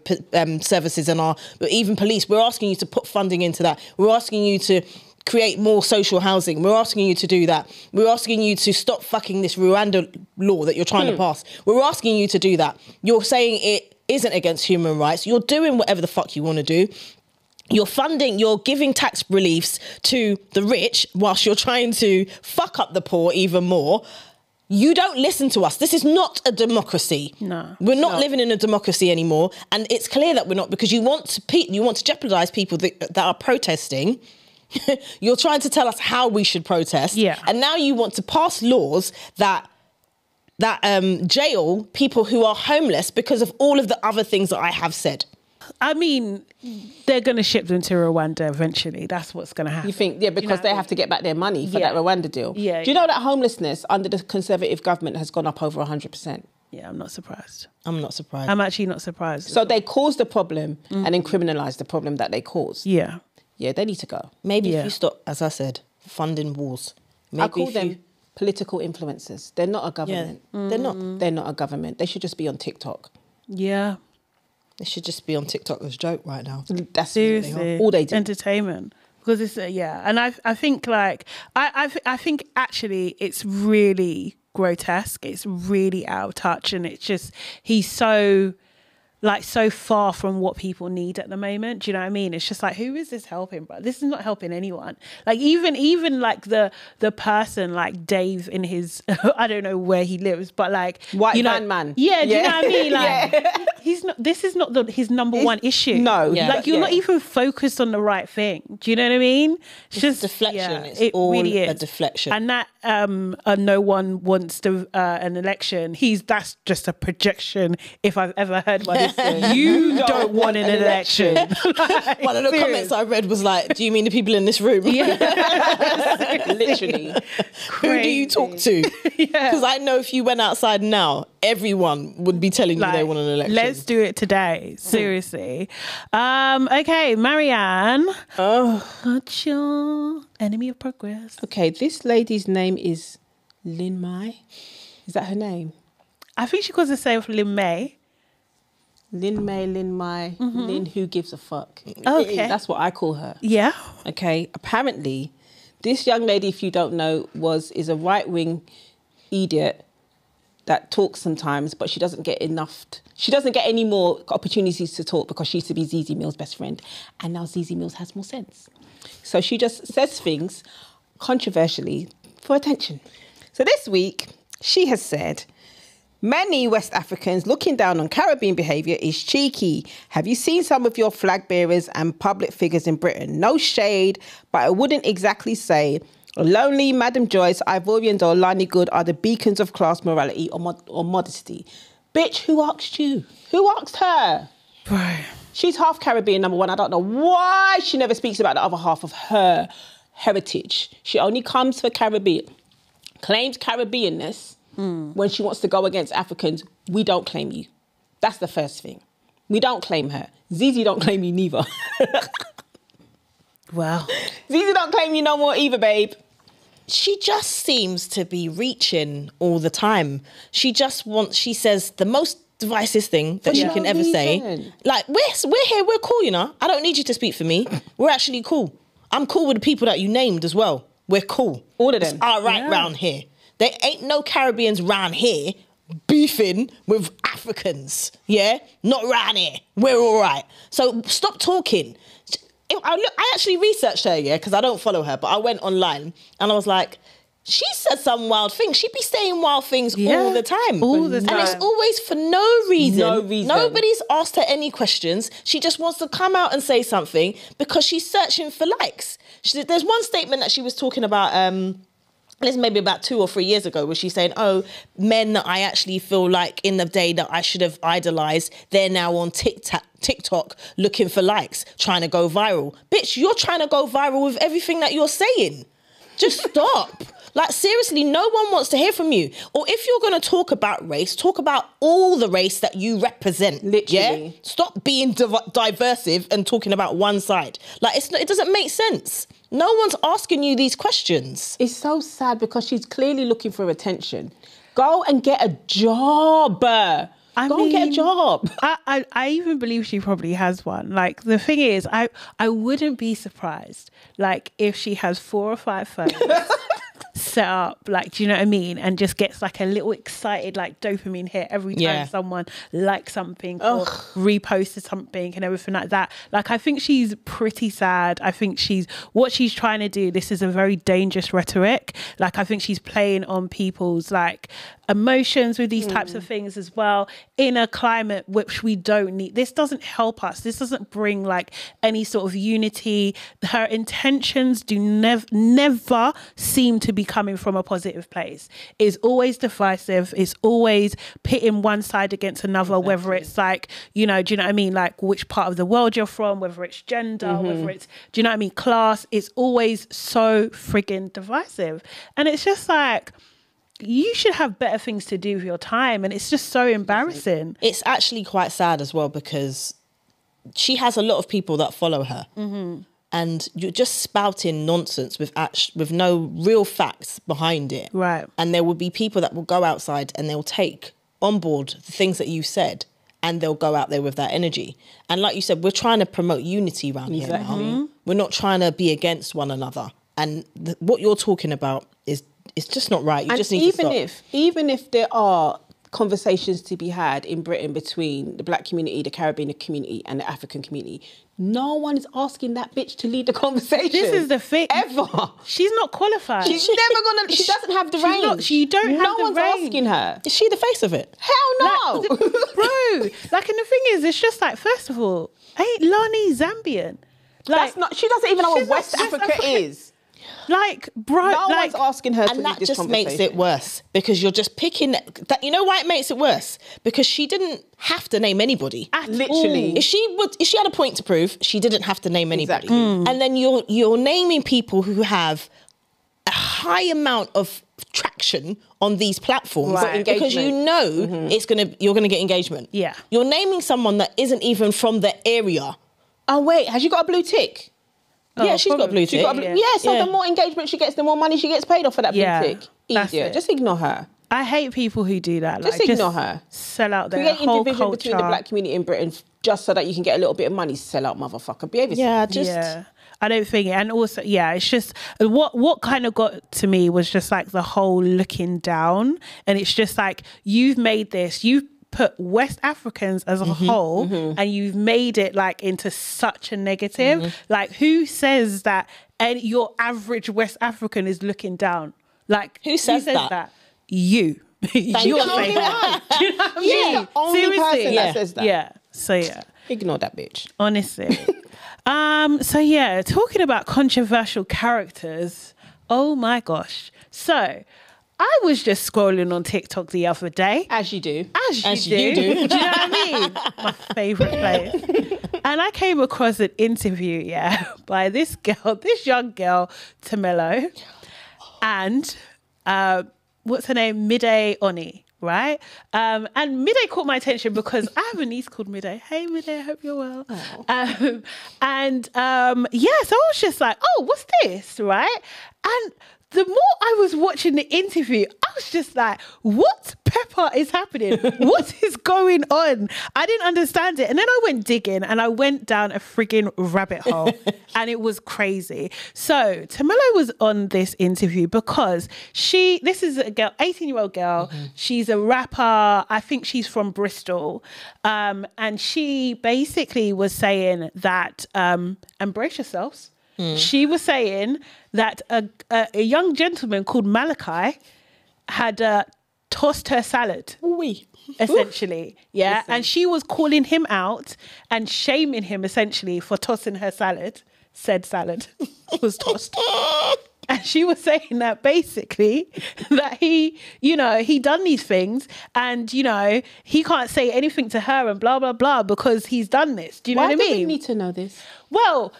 services and our even police. We're asking you to put funding into that. We're asking you to create more social housing. We're asking you to do that. We're asking you to stop fucking this Rwanda law that you're trying to pass. We're asking you to do that. You're saying it isn't against human rights. You're doing whatever the fuck you want to do. You're funding, you're giving tax reliefs to the rich whilst you're trying to fuck up the poor even more. You don't listen to us. This is not a democracy. No, we're not living in a democracy anymore. And it's clear that we're not, because you want to jeopardise people that are protesting. You're trying to tell us how we should protest. Yeah. And now you want to pass laws that jail people who are homeless because of all of the other things that I have said. I mean, they're going to ship them to Rwanda eventually. That's what's going to happen. You think, yeah, because they have to get back their money for that Rwanda deal. Yeah, Do you know that homelessness under the Conservative government has gone up over 100%? Yeah, I'm not surprised. I'm not surprised. I'm actually not surprised. So they caused the problem and then criminalised the problem that they caused. Yeah. Yeah, they need to go. Maybe if you stop, as I said, funding wars. Maybe I call them political influencers. They're not a government. Yeah. They're not a government. They should just be on TikTok. Yeah. They should just be on TikTok as a joke right now. That's all they do. Entertainment. Because it's, And I think, like, I think actually it's really grotesque. It's really out of touch. And it's just, he's so... like so far from what people need at the moment. Do you know what I mean? It's just like, who is this helping? But this is not helping anyone. Like even like the person like Dave in his, I don't know where he lives, but like white you know, man. Yeah, do you know what I mean? Like he's not. This is not his number one issue. No, like you're not even focused on the right thing. Do you know what I mean? It's just deflection. Yeah, it's it all really is. A deflection. And that no one wants to an election. That's just a projection. If I've ever heard one. You don't want an election. Like, one of the comments I read was like, do you mean the people in this room? Yeah. Literally. Crazy. Who do you talk to? Because I know if you went outside now, everyone would be telling you they want an election. Let's do it today. Seriously. Okay, Marianne. Oh. What's your enemy of progress? Okay, this lady's name is Lin Mei. Is that her name? I think she calls herself Lin Mei. Lin Mei, Lin who gives a fuck. Okay. That's what I call her. Yeah. Okay. Apparently, this young lady, if you don't know, is a right-wing idiot that talks sometimes, but she doesn't get enough. She doesn't get any more opportunities to talk because she used to be Zizi Mills' best friend. And now Zizi Mills has more sense. So she just says things controversially for attention. So this week, she has said, many West Africans looking down on Caribbean behaviour is cheeky. Have you seen some of your flag bearers and public figures in Britain? No shade, but I wouldn't exactly say lonely Madam Joyce, Ivorians or Lani Good are the beacons of class morality or modesty. Bitch, who asked you? Who asked her? Brian. She's half Caribbean, number one. I don't know why she never speaks about the other half of her heritage. She only comes for Caribbean, claims Caribbeanness. When she wants to go against Africans, we don't claim you. That's the first thing. We don't claim her. Zizi don't claim you neither. Wow. Zizi don't claim you no more either, babe. She just seems to be reaching all the time. She says the most divisive thing that she can ever say. Like, we're here, we're cool, you know. I don't need you to speak for me. We're actually cool. I'm cool with the people that you named as well. We're cool. All of them. It's all right round here. There ain't no Caribbeans round here beefing with Africans, yeah? Not round here. We're all right. So stop talking. I actually researched her, yeah, because I don't follow her, but I went online and I was like, she said some wild things. She'd be saying wild things all the time. All the time. And it's always for no reason. No reason. Nobody's asked her any questions. She just wants to come out and say something because she's searching for likes. There's one statement that she was talking about... This maybe about 2 or 3 years ago, where she's saying, oh, men that I actually feel like in the day that I should have idolised, they're now on TikTok looking for likes, trying to go viral. Bitch, you're trying to go viral with everything that you're saying. Just stop. Like, seriously, no one wants to hear from you. Or if you're going to talk about race, talk about all the race that you represent. Literally. Yeah? Stop being diversive and talking about one side. Like, it doesn't make sense. No one's asking you these questions. It's so sad because she's clearly looking for attention. Go and get a job. Go and get a job. I even believe she probably has one. Like, the thing is, I wouldn't be surprised, like, if she has 4 or 5 phones set up, like, do you know what I mean? And just gets, like, a little excited, like, dopamine hit every time someone likes something or reposts something and everything like that. Like, I think she's pretty sad. I think what she's trying to do, this is a very dangerous rhetoric. Like, I think she's playing on people's, like, emotions with these types of things as well in a climate which we don't need. This doesn't help us. This doesn't bring like any sort of unity. Her intentions do never seem to be coming from a positive place. It's always divisive. It's always pitting one side against another, whether it's like, you know, do you know what I mean? Like which part of the world you're from, whether it's gender, whether it's, do you know what I mean? Class. It's always so friggin' divisive. And it's just like, you should have better things to do with your time. And it's just so embarrassing. It's actually quite sad as well because she has a lot of people that follow her. And you're just spouting nonsense with no real facts behind it. Right. And there will be people that will go outside and they'll take on board the things that you said and they'll go out there with that energy. And like you said, we're trying to promote unity around here now. We're not trying to be against one another. And what you're talking about is... It's just not right. You just need to stop. Even if there are conversations to be had in Britain between the black community, the Caribbean community and the African community. No one is asking that bitch to lead the conversation. This is the thing. Ever. She's not qualified. She's never going to... She doesn't have the range. No one's asking her. Is she the face of it? Hell no. Like, bro, like, and the thing is, it's just like, first of all, ain't Lani Zambian? Like, that's not... She doesn't even know what West Africa is. Like, bro, no one's asking her to lead this conversation. And that just makes it worse because you're just picking that. You know why it makes it worse? Because she didn't have to name anybody. Literally, if she had a point to prove, she didn't have to name anybody. Exactly. Mm. And then you're naming people who have a high amount of traction on these platforms, right, because you know it's you're gonna get engagement. Yeah, you're naming someone that isn't even from the area. Oh wait, has she got a blue tick? Oh, yeah, she's got blue tick. So the more engagement she gets, the more money she gets paid off for that blue tick. Easier. Just ignore her. I hate people who do that. Like, just ignore her. Sell out their whole culture. Creating division between the black community in Britain just so that you can get a little bit of money. Sell out, motherfucker. Behave yourself. Yeah. I don't think, and also, yeah, it's just what kind of got to me was just like the whole looking down, and it's just like you've made this, you've put West Africans as a whole and you've made it like into such a negative. Like, who says that your average West African is looking down? Like, who says that? You. You're saying that. Do you know what I mean? She's the only person that says that. Yeah. So yeah. Ignore that bitch. Honestly. So yeah, talking about controversial characters, oh my gosh. So I was just scrolling on TikTok the other day. As you do. As you do. Do you know what I mean? My favourite place. And I came across an interview, by this girl, this young girl, Tumelo. And what's her name? Midday Oni, right? And Midday caught my attention because I have a niece called Midday. Hey, Midday, I hope you're well. So I was just like, oh, what's this, right? And the more I was watching the interview, I was just like, what pepper is happening? What is going on? I didn't understand it. And then I went digging and I went down a frigging rabbit hole and it was crazy. So Tumelo was on this interview because this is a girl, 18-year-old girl. She's a rapper. I think she's from Bristol. And she basically was saying that, embrace yourselves. She was saying that a young gentleman called Malachi had tossed her salad, essentially. Yeah, listen. And she was calling him out and shaming him, essentially, for tossing her salad. Said salad was tossed. And she was saying that basically that he done these things and, he can't say anything to her and blah, blah, blah, because he's done this. Do you know what I mean? Why do we need to know this? Well...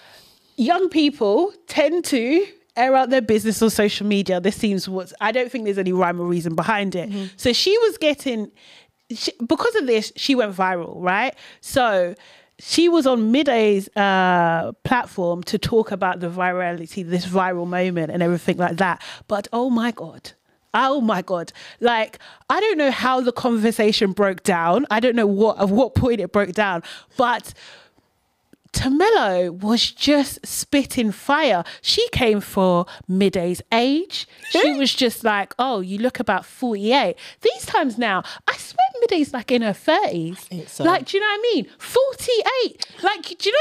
young people tend to air out their business on social media. I don't think there's any rhyme or reason behind it. So she was because of this, she went viral, right? So she was on Midday's platform to talk about the virality, this viral moment and everything like that. But oh my God. Like, I don't know how the conversation broke down. I don't know at what point it broke down, but Tumelo was just spitting fire. She came for Midday's age. She was just like, oh, you look about 48. These times now, I swear Midday's like in her 30s. I think so. Like, do you know what I mean? 48. Like, do you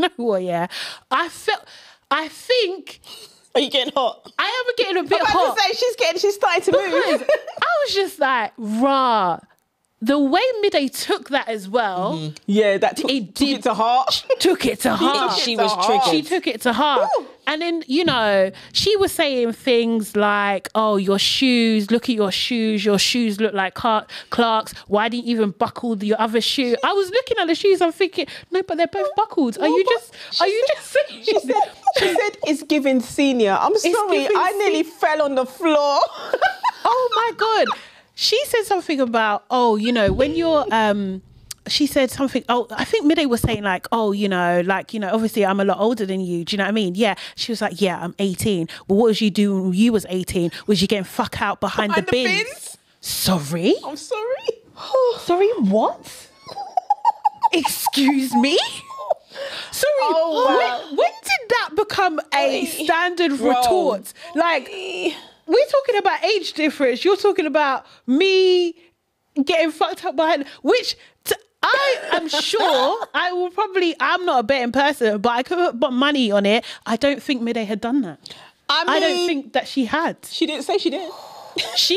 know what? Yeah. I think... Are you getting hot? I am getting a bit hot. To say, she's starting to move. I was just like, rah. The way Midday took that as well. Yeah, that took it to heart. Took it to heart. She was triggered. She took it to heart. Ooh. And then, she was saying things like, oh, your shoes, look at your shoes. Your shoes look like Clark's. Why didn't you even buckle your other shoe? I was looking at the shoes. I'm thinking, no, but they're both buckled. Are you just saying? She said, it's giving senior. I'm sorry. I nearly fell on the floor. Oh, my God. She said something about, I think Midday was saying like, obviously I'm a lot older than you. Do you know what I mean? Yeah. She was like, yeah, I'm 18. Well, what was you doing when you was 18? Was you getting fuck out behind the bins? Sorry? I'm sorry? Sorry, what? Excuse me? Sorry, when did that become a standard retort? Like... We're talking about age difference. You're talking about me getting fucked up behind, which I am sure I will probably, I'm not a betting person, but I could put money on it. I don't think Midday had done that. I don't think that she had. She didn't say she did. She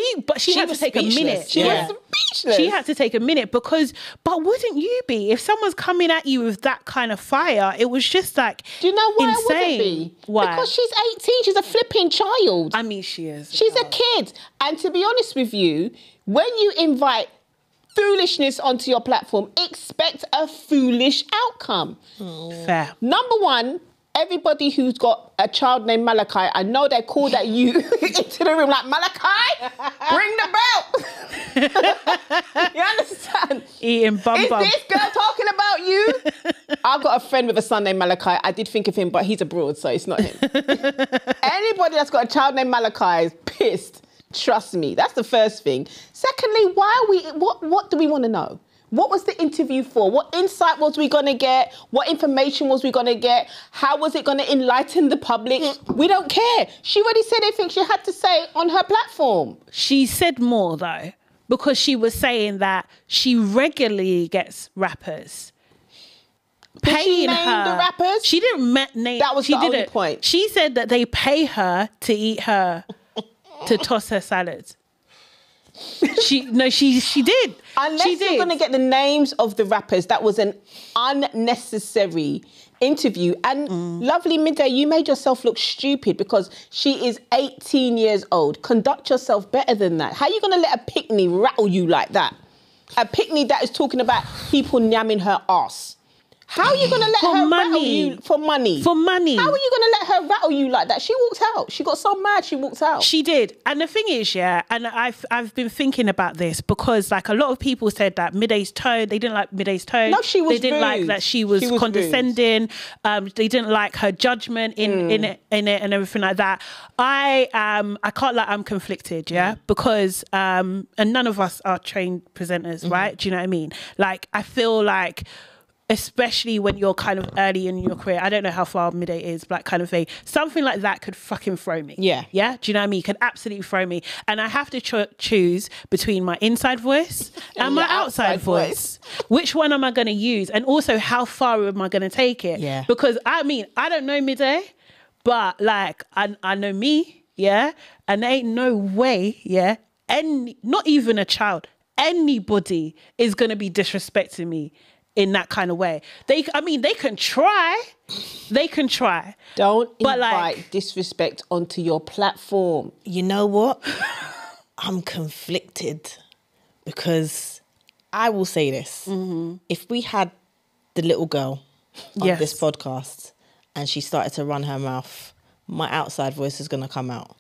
had to take speechless. A minute. She was speechless. She had to take a minute because, but wouldn't you be? If someone's coming at you with that kind of fire, it was just like, do you know why insane. It wouldn't be? Why? Because she's 18. She's a flipping child. I mean, she is. She's a kid. And to be honest with you, when you invite foolishness onto your platform, expect a foolish outcome. Mm. Fair. Number one, everybody who's got a child named Malachi, I know they called at you into the room like, Malachi, bring the belt. You understand? Eating bum bum. Is this girl talking about you? I've got a friend with a son named Malachi. I did think of him, but he's abroad, so it's not him. Anybody that's got a child named Malachi is pissed. Trust me. That's the first thing. Secondly, why are we? What do we want to know? What was the interview for? What insight was we going to get? What information was we going to get? How was it going to enlighten the public? We don't care. She already said everything she had to say on her platform. She said more, though, because she was saying that she regularly gets rappers. Did she name the rappers? She didn't name. That was the only point. She said that they pay her to eat her, to toss her salads. She did. Unless you're going to get the names of the rappers, that was an unnecessary interview. And lovely Midday, you made yourself look stupid because she is 18 years old. Conduct yourself better than that. How are you going to let a pickney rattle you like that? A pickney that is talking about people nyamming her ass. How are you going to let her rattle you for money? For money. How are you going to let her rattle you like that? She walked out. She got so mad, she walked out. She did. And the thing is, yeah, and I've been thinking about this because, like, a lot of people said that Midday's tone, they didn't like Midday's tone. No, she was rude. They didn't like that she was condescending. They didn't like her judgment in it and everything like that. I can't lie, I'm conflicted, yeah? Because, and none of us are trained presenters, right? Do you know what I mean? Like, I feel like, especially when you're kind of early in your career, I don't know how far Midday is, but that kind of thing, something like that could fucking throw me. Yeah. Yeah? Do you know what I mean? Could absolutely throw me. And I have to choose between my inside voice and my outside voice. Which one am I going to use? And also, how far am I going to take it? Yeah. Because, I mean, I don't know Midday, but, like, I know me, yeah? And there ain't no way, yeah? And not even a child, anybody is going to be disrespecting me in that kind of way. They can try. They can try. Don't invite, like, disrespect onto your platform. You know what? I'm conflicted because I will say this. If we had the little girl on this podcast and she started to run her mouth, my outside voice is going to come out.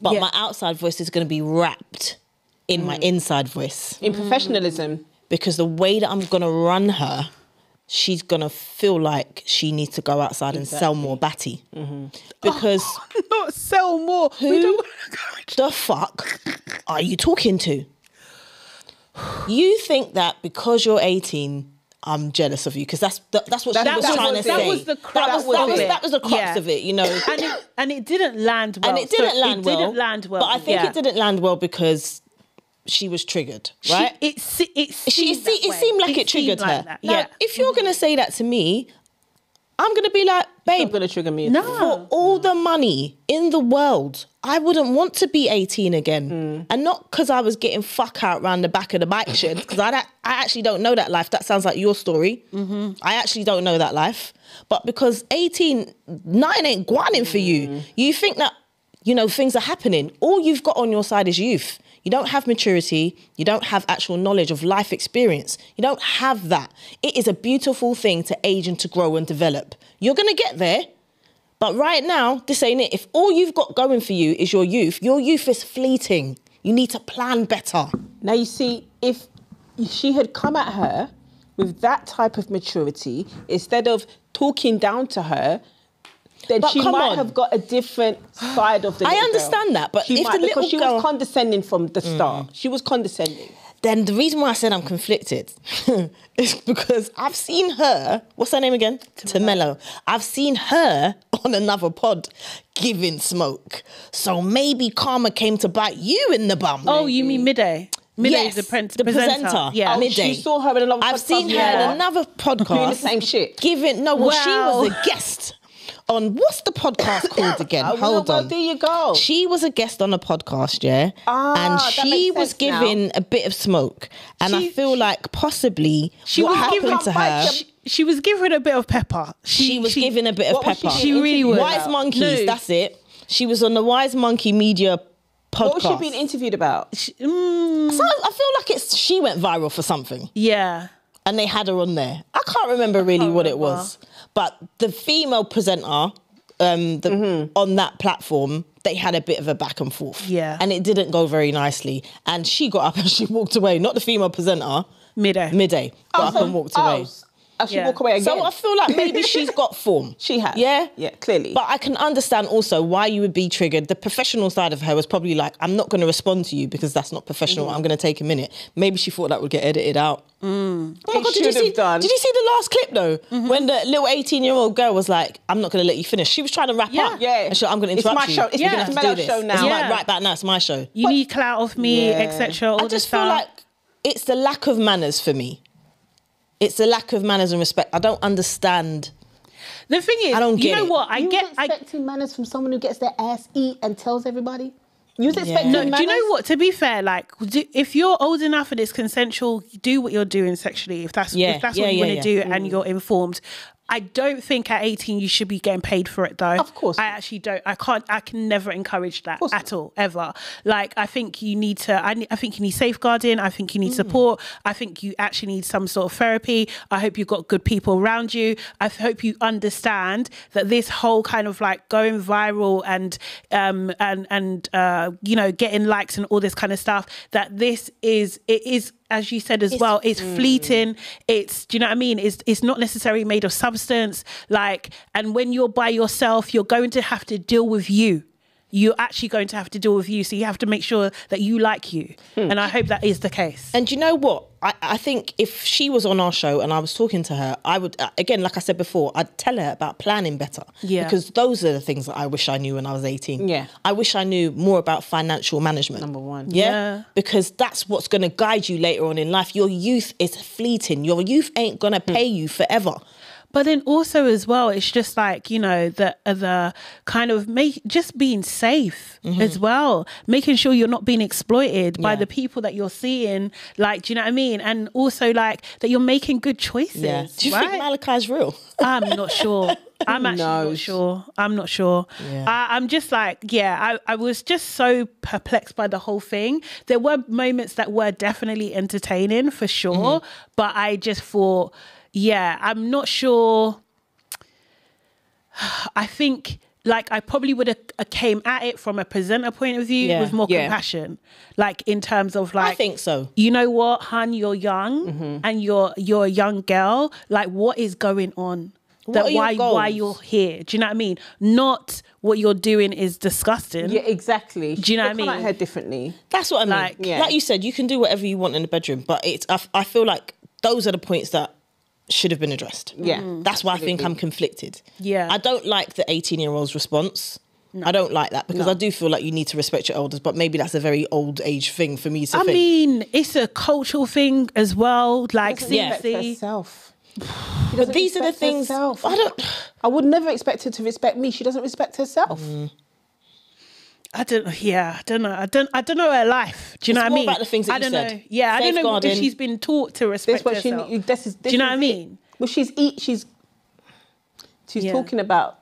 But my outside voice is going to be wrapped in my inside voice. In professionalism. Because the way that I'm going to run her, she's going to feel like she needs to go outside and sell more batty. Because... Oh, not sell more. Who the fuck are you talking to? You think that because you're 18, I'm jealous of you. Because that's what she was trying to say. That was the crux of it. That was the crux of it, you know. And it didn't land well. But I think it didn't land well because... she was triggered, right? It seemed like it triggered her. Yeah. Like, if you're going to say that to me, I'm going to be like, babe, it's not going to trigger me. No. For all the money in the world, I wouldn't want to be 18 again. And not because I was getting fuck out round the back of the bike shed, because I actually don't know that life. That sounds like your story. I actually don't know that life. But because 18, 9 ain't guanin' for you. You think that, you know, things are happening. All you've got on your side is youth. You don't have maturity. You don't have actual knowledge of life experience. You don't have that. It is a beautiful thing to age and to grow and develop. You're going to get there. But right now, this ain't it. If all you've got going for you is your youth is fleeting. You need to plan better. Now, you see, if she had come at her with that type of maturity, instead of talking down to her, then but she might have got a different side of the little girl. I understand that, but she was condescending from the start. She was condescending. Then the reason why I said I'm conflicted is because I've seen her, what's her name again? Tumelo. I've seen her on another pod giving smoke. So maybe karma came to bite you in the bum. Oh, you mean Midday? Midday, yes, the presenter. Yeah, oh, Midday. You saw her in another podcast. I've seen her in another podcast. Doing the same shit. Giving, no, well, she was a guest on, what's the podcast called again? Hold on. There you go. She was a guest on a podcast, yeah? Ah, and she was giving a bit of smoke. And I feel like possibly what happened to her... She was giving a bit of pepper. She was giving a bit of pepper. She really was. Wise Monkeys, that's it. She was on the Wise Monkey Media podcast. What was she being interviewed about? So I feel like she went viral for something. Yeah. And they had her on there. I can't remember really what it was. But the female presenter on that platform, they had a bit of a back and forth. Yeah. And it didn't go very nicely. And she got up and she walked away. Not the female presenter. Midday. Midday. Got up and walked away. And she walked away again. So I feel like maybe she's got form. She has. Yeah? Yeah, clearly. But I can understand also why you would be triggered. The professional side of her was probably like, I'm not going to respond to you because that's not professional. I'm going to take a minute. Maybe she thought that would get edited out. Oh my God, did you see the last clip though? When the little 18-year-old girl was like, I'm not going to let you finish. She was trying to wrap up. Yeah. And she was like, I'm going to interrupt you. It's my show. It's going to have to do this. Now. It's right back now. It's my show. You need clout off me, etc. I just feel like it's the lack of manners for me. It's a lack of manners and respect. I don't understand. The thing is, I don't get you expecting manners from someone who gets their ass eat and tells everybody? You expecting manners? Do you know what? To be fair, like, if you're old enough and it's consensual, do what you're doing sexually. If that's what you want to do and you're informed. I don't think at 18 you should be getting paid for it though. Of course. I actually don't. I can never encourage that at all, ever. Like, I think you need to, I think you need safeguarding. I think you need support. I think you actually need some sort of therapy. I hope you've got good people around you. I hope you understand that this whole kind of like going viral and you know, getting likes and all this kind of stuff, that this is, it is, as you said it's fleeting. It's, do you know what I mean? It's not necessarily made of substance. Like, and when you're by yourself, you're going to have to deal with you. You're actually going to have to deal with you. So you have to make sure that you like you. And I hope that is the case. And do you know what? I think if she was on our show and I was talking to her, I would, again, like I said before, I'd tell her about planning better. Yeah. Because those are the things that I wish I knew when I was 18. Yeah. I wish I knew more about financial management. Number one. Yeah. Because that's what's going to guide you later on in life. Your youth is fleeting. Your youth ain't going to pay you forever. But then also as well, it's just like, you know, the kind of just being safe as well, making sure you're not being exploited by the people that you're seeing. Like, do you know what I mean? And also like that you're making good choices. Yeah. Do you think Malachi's real? I'm not sure. I'm actually not sure. I'm not sure. Yeah. I'm just like, I was just so perplexed by the whole thing. There were moments that were definitely entertaining for sure. But I just thought... Yeah, I'm not sure. I think, like, I probably would have came at it from a presenter point of view with more compassion. Like, in terms of, like... I think so. You know what, hun, you're young and you're a young girl. Like, what is going on? Why you're here? Do you know what I mean? Not what you're doing is disgusting. Yeah, exactly. Do you know what I mean? Come at her differently. That's what I mean. Like, like you said, you can do whatever you want in the bedroom, but I feel like those are the points that should have been addressed. Yeah. That's why I think I'm conflicted. Yeah. I don't like the 18-year-old's response. No. I don't like that because I do feel like you need to respect your elders, but maybe that's a very old age thing for me to think. I mean, it's a cultural thing as well. Like, herself. But these are the things... I would never expect her to respect me. She doesn't respect herself. I don't know. Yeah, I don't know. I don't know her life. Do you know what I mean? It's more about the things that I don't know. Yeah, I don't know if she's been taught to respect herself. Do you know what I mean? Well, she's talking about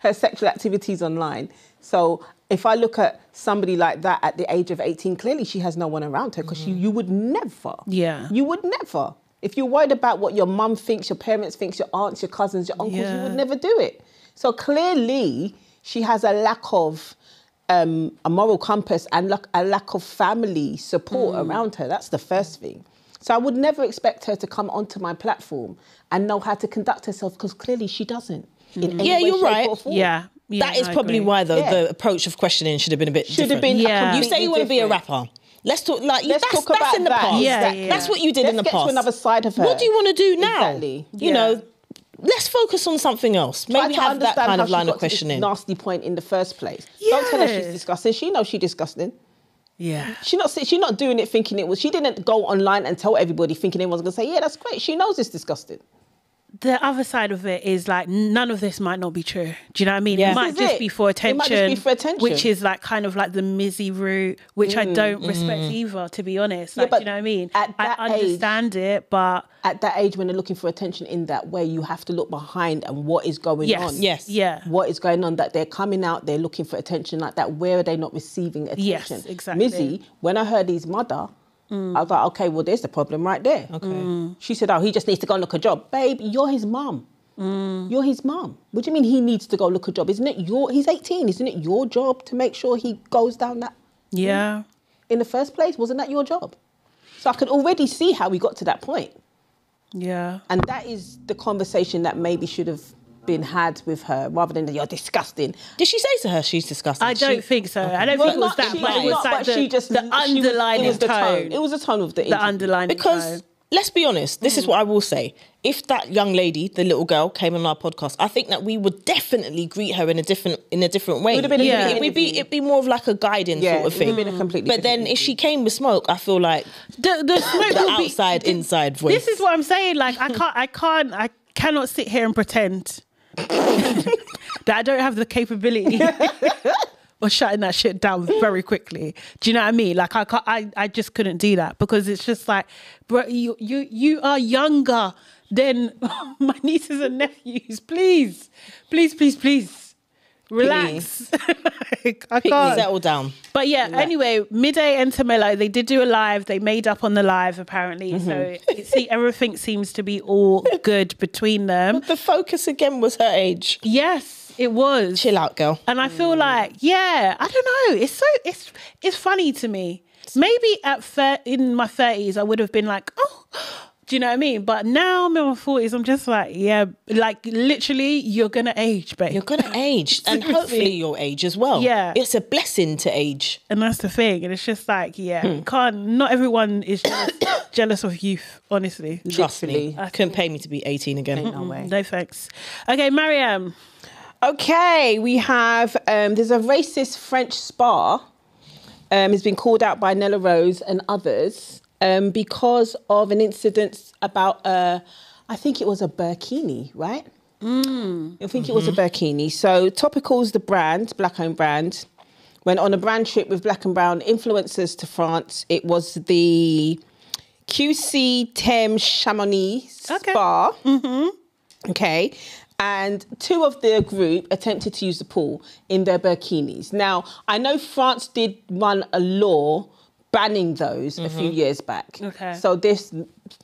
her sexual activities online. So if I look at somebody like that at the age of 18, clearly she has no one around her because you would never. Yeah. You would never. If you're worried about what your mum thinks, your parents thinks, your aunts, your cousins, your uncles, you would never do it. So clearly she has a lack of... a moral compass and a lack of family support around her. That's the first thing. So I would never expect her to come onto my platform and know how to conduct herself because clearly she doesn't. In any way, you're right. Yeah, that is probably why the approach of questioning should have been a bit different. You say you want to be a rapper. Let's talk. Like let's talk about in the past. Yeah, exactly. That's what you did in the past. Let's get to another side of her. What do you want to do now? Exactly. You know, let's focus on something else. Maybe have that kind of line of questioning. Nasty point in the first place. Yeah. Don't tell her she's disgusting. She knows she's disgusting. Yeah. She's not doing it thinking it was. She didn't go online and tell everybody thinking everyone's going to say, yeah, that's great. She knows it's disgusting. The other side of it is like, none of this might not be true. Do you know what I mean? Yeah. It might just be for attention. It might just be for attention. Which is like kind of like the Mizzy route, which I don't respect either, to be honest. Like, yeah, do you know what I mean? I understand it, but... At that age, when they're looking for attention in that way, you have to look behind and what is going on. Yes, yeah. What is going on, that they're coming out, they're looking for attention like that. Where are they not receiving attention? Yes, exactly. Mizzy, when I heard his mother... I was like, okay, well, there's the problem right there. Okay. She said, oh, he just needs to go and look a job. Babe, you're his mum. You're his mum. What do you mean he needs to go look a job? Isn't it your... He's 18. Isn't it your job to make sure he goes down that... Yeah. In the first place, wasn't that your job? So I could already see how we got to that point. Yeah. And that is the conversation that maybe should have been had with her, rather than you're disgusting. Did she say to her she's disgusting? I don't think so. Okay. I don't think it was that, but it was like the underlying tone. It was the tone of the interview. The underlying tone. Because let's be honest, this is what I will say. If that young lady, the little girl, came on our podcast, I think that we would definitely greet her in a different way. It would have been it'd be more of like a guiding sort of thing. It would have been a completely different thing. But then if she came with smoke, I feel like the smoke will be outside inside voice. This is what I'm saying. Like I cannot sit here and pretend that I don't have the capability of shutting that shit down very quickly. Do you know what I mean? Like I just couldn't do that, because it's just like, bro, you are younger than my nieces and nephews. Please, please, please, please, relax. Like, I can't settle down. But yeah. Anyway, Midday and Tumelo, they did do a live. They made up on the live apparently. So everything seems to be all good between them. But the focus again was her age. Yes. It was. Chill out, girl. And I feel like, yeah, I don't know. It's so it's funny to me. Maybe in my 30s, I would have been like, oh, do you know what I mean? But now I'm in my 40s. I'm just like, yeah, like literally, you're gonna age, babe. You're gonna age, and hopefully you'll age as well. Yeah, it's a blessing to age, and that's the thing. And it's just like, yeah, not everyone is jealous of youth. Honestly, trust me, I couldn't pay me to be 18 again. Ain't no way. No thanks. Okay, Mariam. Okay, we have, there's a racist French spa has been called out by Nella Rose and others because of an incident about, I think it was a burkini, right? I think it was a burkini. So Topicals, the brand, black-owned brand, went on a brand trip with black and brown influencers to France. It was the QC Thames Chamonix spa. Okay. And two of their group attempted to use the pool in their burkinis. Now, I know France did run a law banning those a few years back. Okay. So this,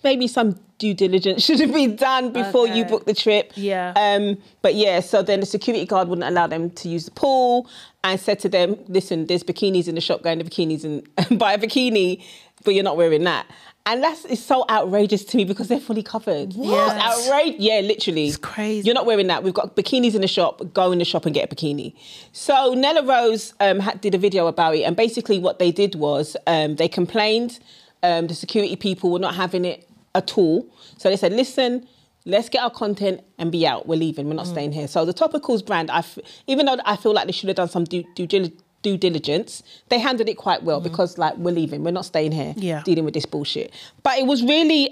maybe some due diligence should have been done before you book the trip. Yeah. But yeah, so then the security guard wouldn't allow them to use the pool and said to them, listen, there's bikinis in the shop, go in the bikinis and buy a bikini, but you're not wearing that. And it's so outrageous to me because they're fully covered. What? It's outrageous. Yeah, literally. It's crazy. You're not wearing that. We've got bikinis in the shop. Go in the shop and get a bikini. So Nella Rose did a video about it. And basically what they did was they complained. The security people were not having it at all. So they said, listen, let's get our content and be out. We're leaving. We're not staying here. So the Topicals brand, even though I feel like they should have done some due diligence, they handled it quite well because, like, we're leaving, we're not staying here, dealing with this bullshit. But it was really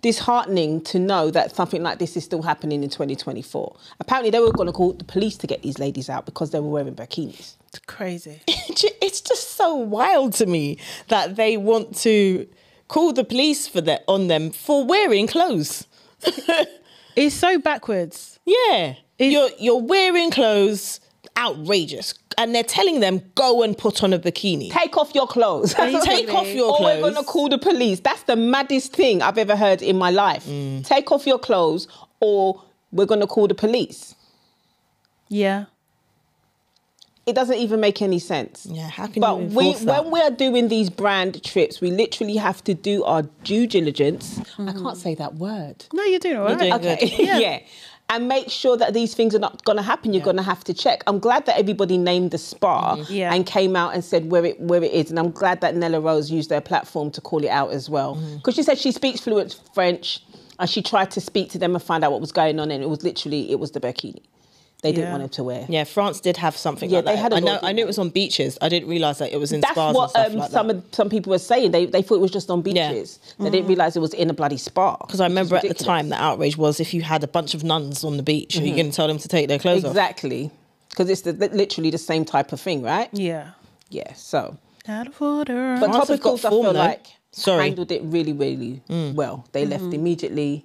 disheartening to know that something like this is still happening in 2024. Apparently, they were going to call the police to get these ladies out because they were wearing bikinis. It's crazy. It's just so wild to me that they want to call the police on them for wearing clothes. It's so backwards. Yeah, you're wearing clothes. Outrageous. And they're telling them, go and put on a bikini. Take off your clothes. Take off your clothes. Or we're going to call the police. That's the maddest thing I've ever heard in my life. Take off your clothes or we're going to call the police. Yeah. It doesn't even make any sense. Yeah, how can you enforce that? When we are doing these brand trips, we literally have to do our due diligence. I can't say that word. No, you're doing all right. Okay. Yeah. and make sure that these things are not going to happen. You're going to have to check. I'm glad that everybody named the spa and came out and said where it is. And I'm glad that Nella Rose used their platform to call it out as well. Because she said she speaks fluent French and she tried to speak to them and find out what was going on. And it was literally, it was the burkini. They didn't want him to wear. Yeah, France did have something like that. They had I knew it was on beaches. I didn't realise that it was in spas and stuff like that. That's what some people were saying. They thought it was just on beaches. They didn't realise it was in a bloody spa. Because I remember at the time the outrage was if you had a bunch of nuns on the beach, are you going to tell them to take their clothes off? Exactly. Because it's literally the same type of thing, right? Yeah. Yeah, so. Out of order. But Topicals, I feel like, handled it really, really well. They left immediately.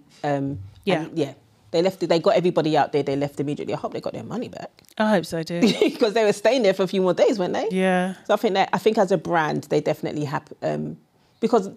They left. They got everybody out there. They left immediately. I hope they got their money back. I hope so too. Because they were staying there for a few more days, weren't they? Yeah. So I think that as a brand, they definitely have because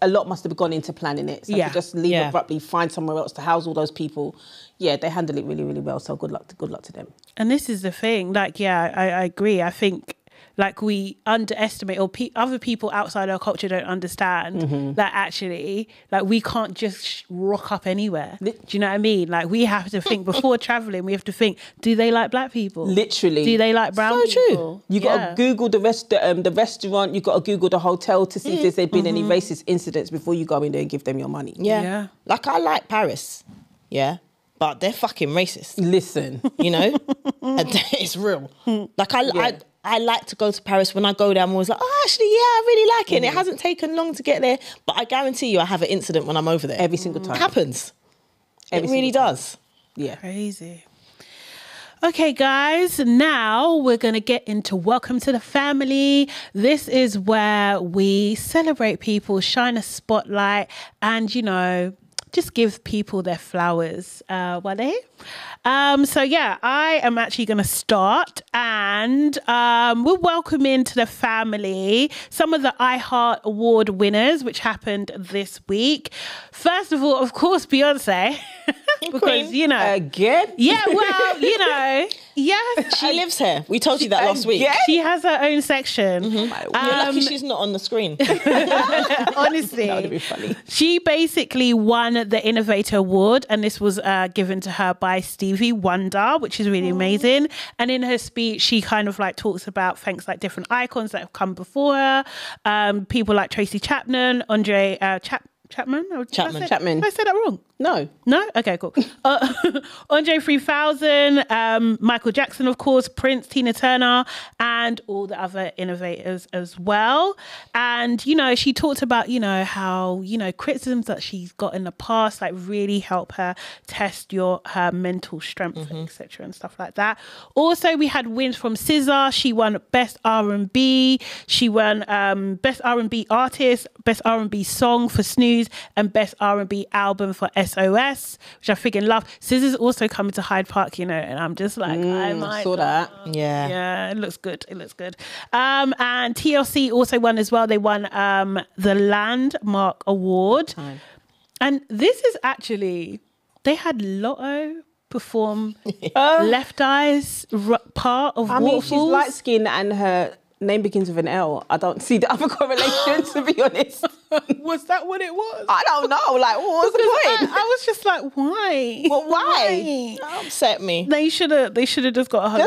a lot must have gone into planning it. So to just leave abruptly, find somewhere else to house all those people. Yeah, they handled it really, really well. So good luck to them. And this is the thing. Like, yeah, I agree. I think like we underestimate, or other people outside our culture don't understand that actually, like we can't just rock up anywhere. Do you know what I mean? Like we have to think before traveling. We have to think: do they like black people? Literally, do they like brown people? You got to Google the restaurant. You got to Google the hotel to see if there's been any racist incidents before you go in there and give them your money. Yeah. Like I like Paris. Yeah. But they're fucking racist. Listen, you know, it's real. Like I like to go to Paris. When I go there, I'm always like, oh, actually, yeah, I really like it. And it hasn't taken long to get there. But I guarantee you, I have an incident when I'm over there. Every single time. It happens. It really does. Yeah. Crazy. Okay, guys, now we're going to get into Welcome to the Family. This is where we celebrate people, shine a spotlight, and, you know, just give people their flowers while they're here. So yeah, I am actually going to start, and we'll welcome into the family some of the iHeart Award winners, which happened this week. First of all, of course, Beyonce, because you know again. Yeah, well, you know, yes, she lives here. We told you that last week. She has her own section. You're lucky she's not on the screen. Honestly, that would be funny. She basically won the Innovator Award, and this was given to her by Stevie Wonder, which is really amazing. And in her speech, she kind of like talks about thanks like different icons that have come before her, people like Tracy Chapman, Andre Chapman. Did I say that wrong? No. No? Okay, cool. Andre 3000, Michael Jackson, of course, Prince, Tina Turner, and all the other innovators as well. And, you know, she talked about, you know, how, you know, criticisms that she's got in the past, like really help her test her mental strength, etc. and stuff like that. Also, we had wins from SZA. She won Best R&B. She won Best R&B Artist, Best R&B Song for Snooze, and Best R&B Album for SOS, which I freaking love. SZA's also coming to Hyde Park, you know, and I'm just like, I might. Saw that. Yeah. Yeah, it looks good. It looks good. And TLC also won as well. They won the Landmark Award. And this is actually, they had Lotto perform Left Eye's part of Waterfalls. I mean, she's light skinned and her name begins with an L. I don't see the other correlation, to be honest. Was that what it was? I don't know. Like, what was the point? I was just like, why? Well, why? That upset me. They should have just got a hologram.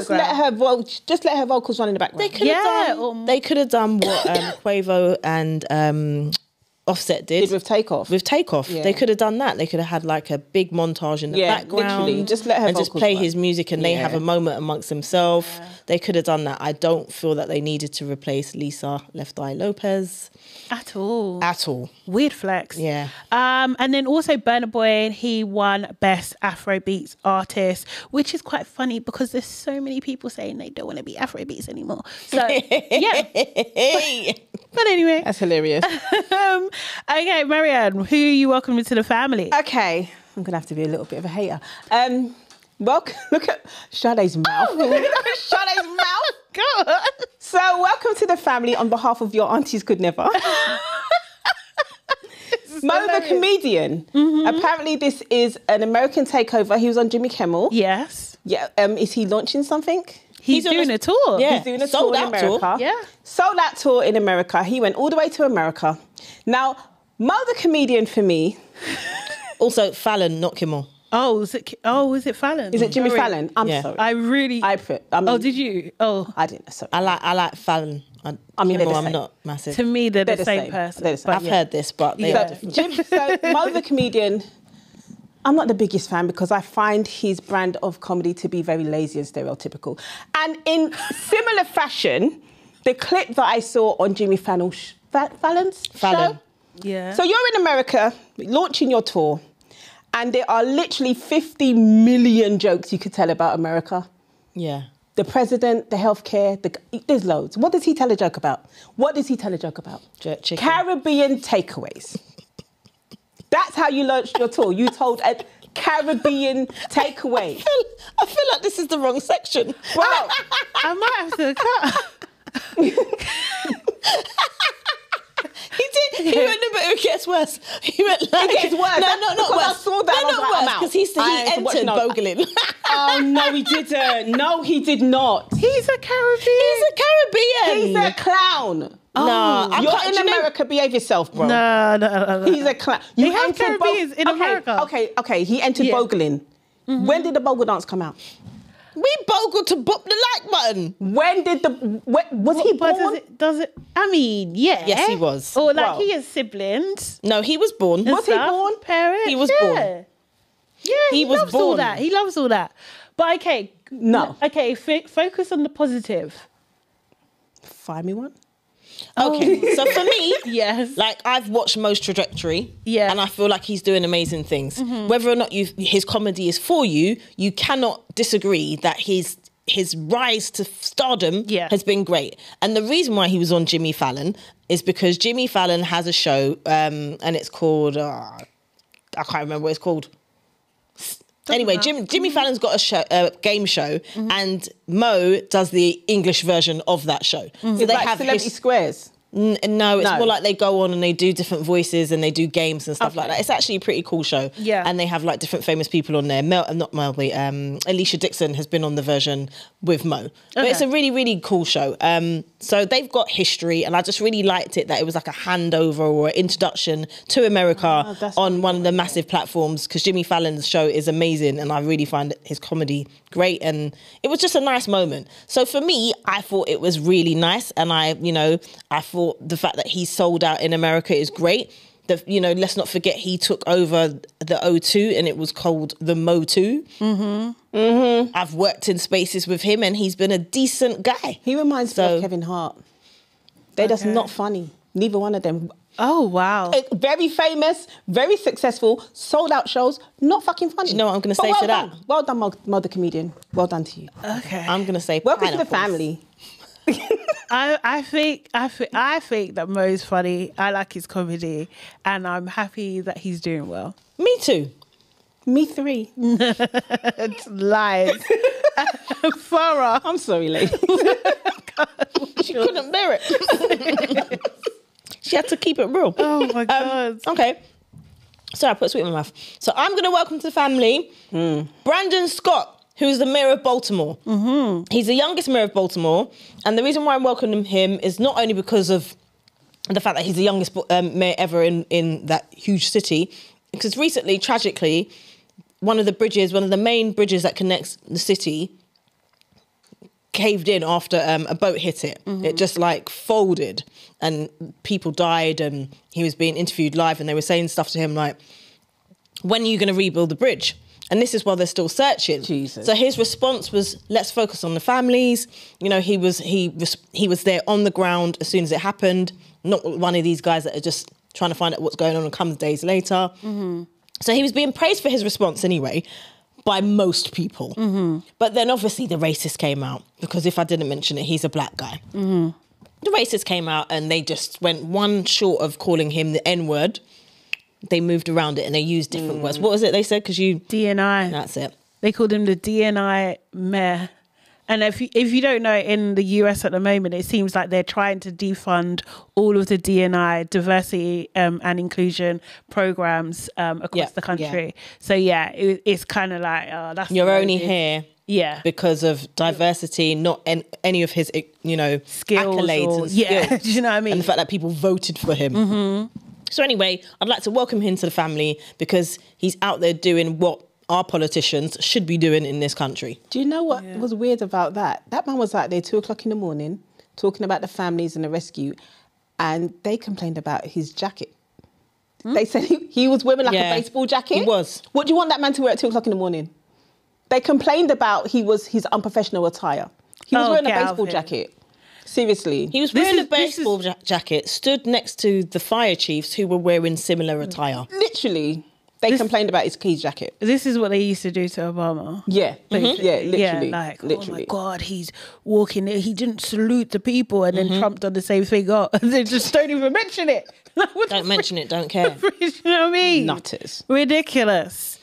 Just let her vocals run in the background. They could have done what Quavo and Offset did with Takeoff. They could have done that. They could have had like a big montage in the background. Literally. Just let her and just play his music, and they have a moment amongst themselves. Yeah. They could have done that. I don't feel that they needed to replace Lisa Left Eye Lopez at all. At all. Weird flex. Yeah. And then also Burna Boy, he won Best Afrobeats Artist, which is quite funny because there's so many people saying they don't want to be Afrobeats anymore. So yeah. But anyway, that's hilarious. Okay, Marianne, who are you welcoming to the family? Okay, I'm going to have to be a little bit of a hater. Look at Sade's mouth. Sade's mouth. God. So, welcome to the family on behalf of your aunties could never. Mo the comedian. Apparently, this is an American takeover. He was on Jimmy Kimmel. Yes. Yeah. Is he launching something? He's doing a tour. Yeah. He's doing a tour in America. Yeah. Sold out tour in America. He went all the way to America. Now, Mo the comedian for me. Also, Fallon, not Kimmel. Oh, is it Fallon? Is it Jimmy Fallon? I'm sorry. Did you? Oh, I didn't. Sorry. I like Fallon. I'm not massive. To me, they're the same person. I've heard this, but they are different. Mo the comedian. I'm not the biggest fan because I find his brand of comedy to be very lazy and stereotypical. And in similar fashion, the clip that I saw on Jimmy Fallon's show. Yeah. So you're in America launching your tour, and there are literally 50 million jokes you could tell about America. Yeah. The president, the healthcare, there's loads. What does he tell a joke about? Jerk chicken. Caribbean takeaways. That's how you launched your tour. You told a Caribbean takeaway. I feel like this is the wrong section. Wow. I might have to cut. He did. He went, but it gets worse. He went like... It gets worse. No, not worse. I saw that. No, not worse. Because he entered Boglin. Oh, no, he didn't. No, he did not. He's a Caribbean. He's a clown. Oh, no, you're in America. Behave yourself, bro. No. He's a clown. You have Caribbeans in America. Okay. He entered Boglin. Mm-hmm. When did the Bogle dance come out? We bogled to book the like button. When did the... was he born? Does it... I mean, yeah. Yes, he was. Or like he has siblings. No, he was born. Was he born? Parents? He was born. Yeah, he was born. All that. He loves all that. But okay. No. Okay, focus on the positive. Find me one. Okay, so for me, yes, like I've watched Mo's trajectory, yeah, and I feel like he's doing amazing things. Mm-hmm. Whether or not his comedy is for you, you cannot disagree that his rise to stardom has been great. And the reason why he was on Jimmy Fallon is because Jimmy Fallon has a show, and it's called I can't remember what it's called. Anyway, Jimmy Fallon's got a game show, and Mo does the English version of that show. Mm-hmm. So they have Celebrity Squares. No, it's more like they go on and they do different voices and they do games and stuff like that. It's actually a pretty cool show. Yeah, and they have like different famous people on there. Alicia Dixon has been on the version with Mo. But it's a really, really cool show. So they've got history, and I just really liked it that it was like a handover or an introduction to America on one of the massive platforms, because Jimmy Fallon's show is amazing and I really find his comedy great, and it was just a nice moment. So for me, I thought it was really nice, and I thought the fact that he sold out in America is great. Let's not forget he took over the O2 and it was called the Mo2. Mm-hmm. Mm-hmm. I've worked in spaces with him and he's been a decent guy. He reminds me of Kevin Hart. They're just not funny. Neither one of them. Oh, wow. Very famous, very successful, sold out shows, not fucking funny. You know what I'm going to say to that? Well done, Mo the comedian. Well done to you. Okay. I'm going to say welcome to the family. I think that Mo's funny. I like his comedy, and I'm happy that he's doing well. Me too. Me three. It's lies. Farah. I'm sorry, lady. She couldn't bear it. She had to keep it real. Oh my God. Okay. Sorry, I put sweet in my mouth. So I'm going to welcome to the family Brandon Scott, who's the mayor of Baltimore. Mm-hmm. He's the youngest mayor of Baltimore. And the reason why I'm welcoming him is not only because of the fact that he's the youngest mayor ever in that huge city, because recently, tragically, one of the main bridges that connects the city caved in after a boat hit it. Mm-hmm. It just like folded and people died, and he was being interviewed live and they were saying stuff to him like, when are you going to rebuild the bridge? And this is while they're still searching. Jesus. So his response was, let's focus on the families. He was there on the ground as soon as it happened, not one of these guys that are just trying to find out what's going on and comes days later. Mm-hmm. So he was being praised for his response anyway by most people. Mm-hmm. But then obviously the racist came out, because if I didn't mention it, he's a black guy. Mm-hmm. The racist came out and they just went one short of calling him the N-word. They moved around it and they used different words. What was it they said? Because you... DNI. That's it. They called him the DNI mayor. And if you don't know, in the US at the moment, it seems like they're trying to defund all of the DNI, diversity and inclusion programs across the country. Yeah. So yeah, it's kind of like, oh, that's... You're only here because of diversity, not any of his, skills accolades or, and skills. Do you know what I mean? And the fact that people voted for him. Mm-hmm. So anyway, I'd like to welcome him to the family because he's out there doing what our politicians should be doing in this country. Do you know what was weird about that? That man was out there 2 o'clock in the morning talking about the families and the rescue, and they complained about his jacket. They said he was wearing like a baseball jacket. He was. What do you want that man to wear at 2 o'clock in the morning? They complained about his unprofessional attire. He was wearing a baseball jacket. Seriously. He was wearing a baseball jacket, stood next to the fire chiefs who were wearing similar attire. Literally. They complained about his keys jacket. This is what they used to do to Obama. Yeah, yeah, literally. Yeah, like, literally. Oh my God, he's walking there. He didn't salute the people, and then Trump done the same thing. Oh, they just don't even mention it. Don't mention it, don't care. You know what I mean? Nutters. Ridiculous.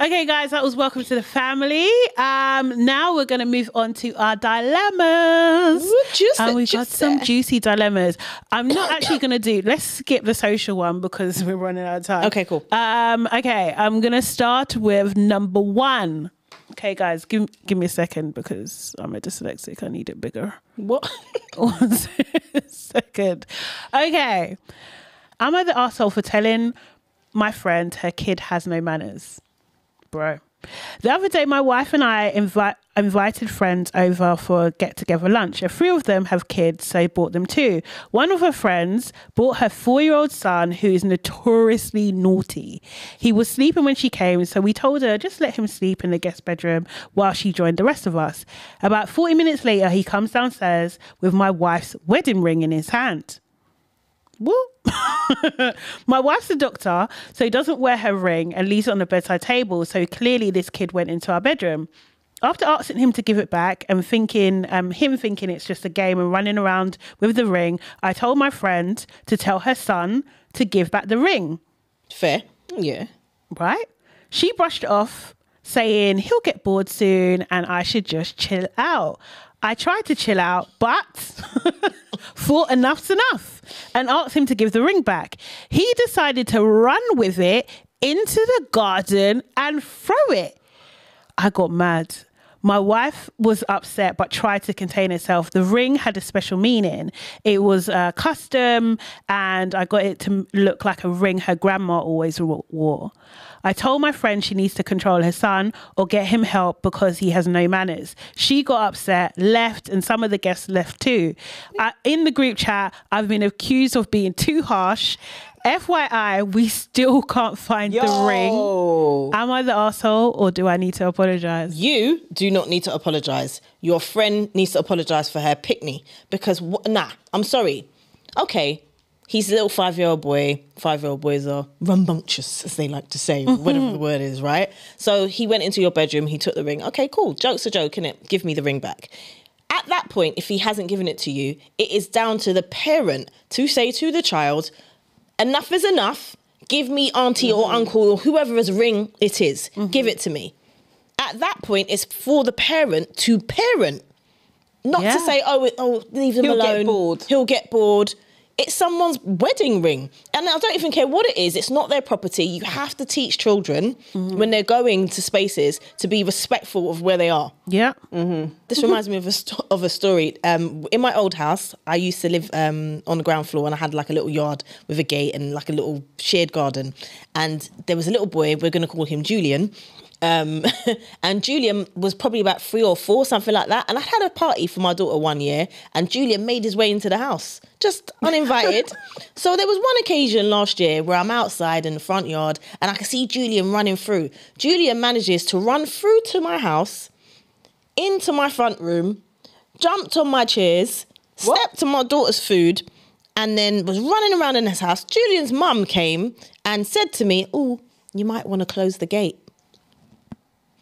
Okay, guys, that was Welcome to the Family. Now we're going to move on to our dilemmas. And we've got some juicy dilemmas. I'm not actually going to do... Let's skip the social one because we're running out of time. Okay, cool. Okay, I'm going to start with number one. Okay, guys, give me a second because I'm a dyslexic. I need it bigger. What? 1 second. Okay. Am I the arsehole for telling my friend her kid has no manners? Bro. The other day, my wife and I invited friends over for a get-together lunch. A few of them have kids, so bought them too. One of her friends bought her 4-year-old son, who is notoriously naughty. He was sleeping when she came, so we told her just let him sleep in the guest bedroom while she joined the rest of us. About 40 minutes later, he comes downstairs with my wife's wedding ring in his hand. What? My wife's a doctor, so he doesn't wear her ring and leaves it on the bedside table. So clearly this kid went into our bedroom. After asking him to give it back and thinking it's just a game and running around with the ring, I told my friend to tell her son to give back the ring. Fair. Yeah. Right? She brushed it off, saying he'll get bored soon and I should just chill out. I tried to chill out, but thought enough's enough and asked him to give the ring back. He decided to run with it into the garden and throw it. I got mad. My wife was upset but tried to contain herself. The ring had a special meaning. It was custom and I got it to look like a ring her grandma always wore. I told my friend she needs to control her son or get him help because he has no manners. She got upset, left, and some of the guests left too. In the group chat, I've been accused of being too harsh. FYI, we still can't find the ring. Am I the arsehole or do I need to apologise? You do not need to apologise. Your friend needs to apologise for her pickney because, I'm sorry. Okay, he's a little 5-year-old boy. 5-year-old boys are rambunctious, as they like to say, whatever the word is, right? So he went into your bedroom, he took the ring. Okay, cool, joke's a joke, innit? Give me the ring back. At that point, if he hasn't given it to you, it is down to the parent to say to the child, enough is enough. Give me auntie or uncle or whoever's ring it is. Give it to me. At that point, it's for the parent to parent. Not to say, oh, leave him alone. He'll get bored. It's someone's wedding ring. And I don't even care what it is. It's not their property. You have to teach children when they're going to spaces to be respectful of where they are. Yeah. This reminds me of a story. In my old house, I used to live on the ground floor and I had like a little yard with a gate and like a little shared garden. And there was a little boy, we're going to call him Julian. And Julian was probably about 3 or 4, something like that. And I had a party for my daughter one year and Julian made his way into the house, just uninvited. So there was one occasion last year where I'm outside in the front yard and I can see Julian running through. Julian manages to run through to my house, into my front room, jumped on my chairs, stepped on my daughter's food and then was running around in his house. Julian's mum came and said to me, oh, you might want to close the gate.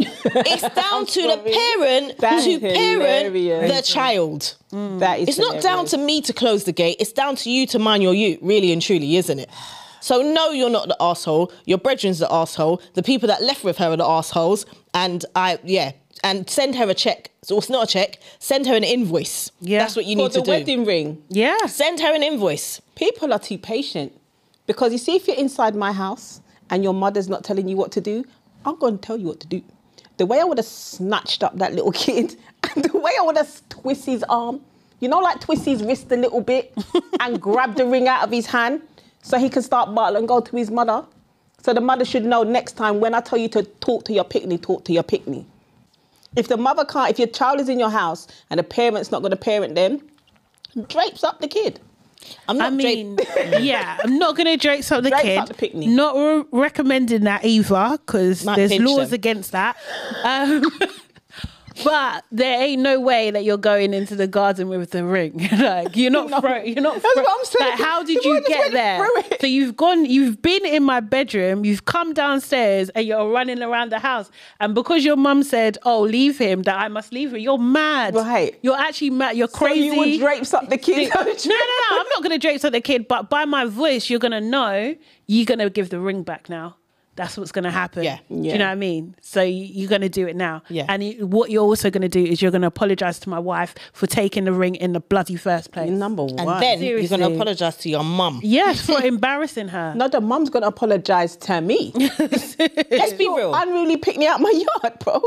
It's down to the parent to parent the child. That is hilarious. Not down to me to close the gate. It's down to you to mind your you, really and truly, isn't it? So no, you're not the arsehole. Your brethren's the arsehole. The people that left with her are the arseholes. And and send her a check. So it's not a check. Send her an invoice. Yeah, that's what you need to do. For the wedding ring. Yeah, send her an invoice. People are too patient because you see, if you're inside my house and your mother's not telling you what to do, I'm going to tell you what to do. The way I would have snatched up that little kid and the way I would have twisted his arm, you know, like twist his wrist a little bit and grab the ring out of his hand so he can start bartling gold to his mother. So the mother should know next time, when I tell you to talk to your picnic, talk to your picnic. If the mother can't, if your child is in your house and the parent's not going to parent them, drapes up the kid. I'm not going to drapes up the kid. Up the picnic. Not recommending that either, because there's laws against that. But there ain't no way that you're going into the garden with the ring. Like, you're not, that's what I'm saying. Like, how did you get there? So you've gone, you've been in my bedroom, you've come downstairs and you're running around the house. And because your mum said, oh, leave him, that I must leave him, you're mad. Right. You're actually mad. You're crazy. So you would drapes up the kid. No, I'm not going to drapes up the kid. But by my voice, you're going to know you're going to give the ring back now. That's what's going to happen. Do you know what I mean? So you're going to do it now. And what you're also going to do is you're going to apologise to my wife for taking the ring in the bloody first place. Number one. And then you're going to apologise to your mum. Yes, for embarrassing her. No, the mum's going to apologise to me. Let's be real. Unruly pick me out my yard, bro.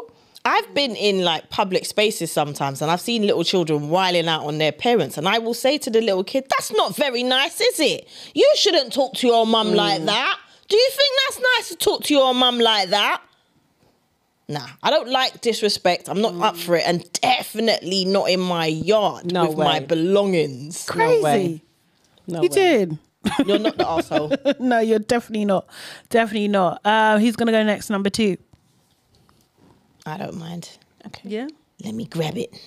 I've been in like public spaces sometimes and I've seen little children whiling out on their parents, and I will say to the little kid, that's not very nice, is it? You shouldn't talk to your mum like that. Do you think that's nice to talk to your mum like that? Nah, I don't like disrespect. I'm not up for it, and definitely not in my yard with my belongings. Crazy. No way. No way. You're not the arsehole. No, you're definitely not. Definitely not. Who's going to go next? Number two. I don't mind. Okay. Yeah. Let me grab it.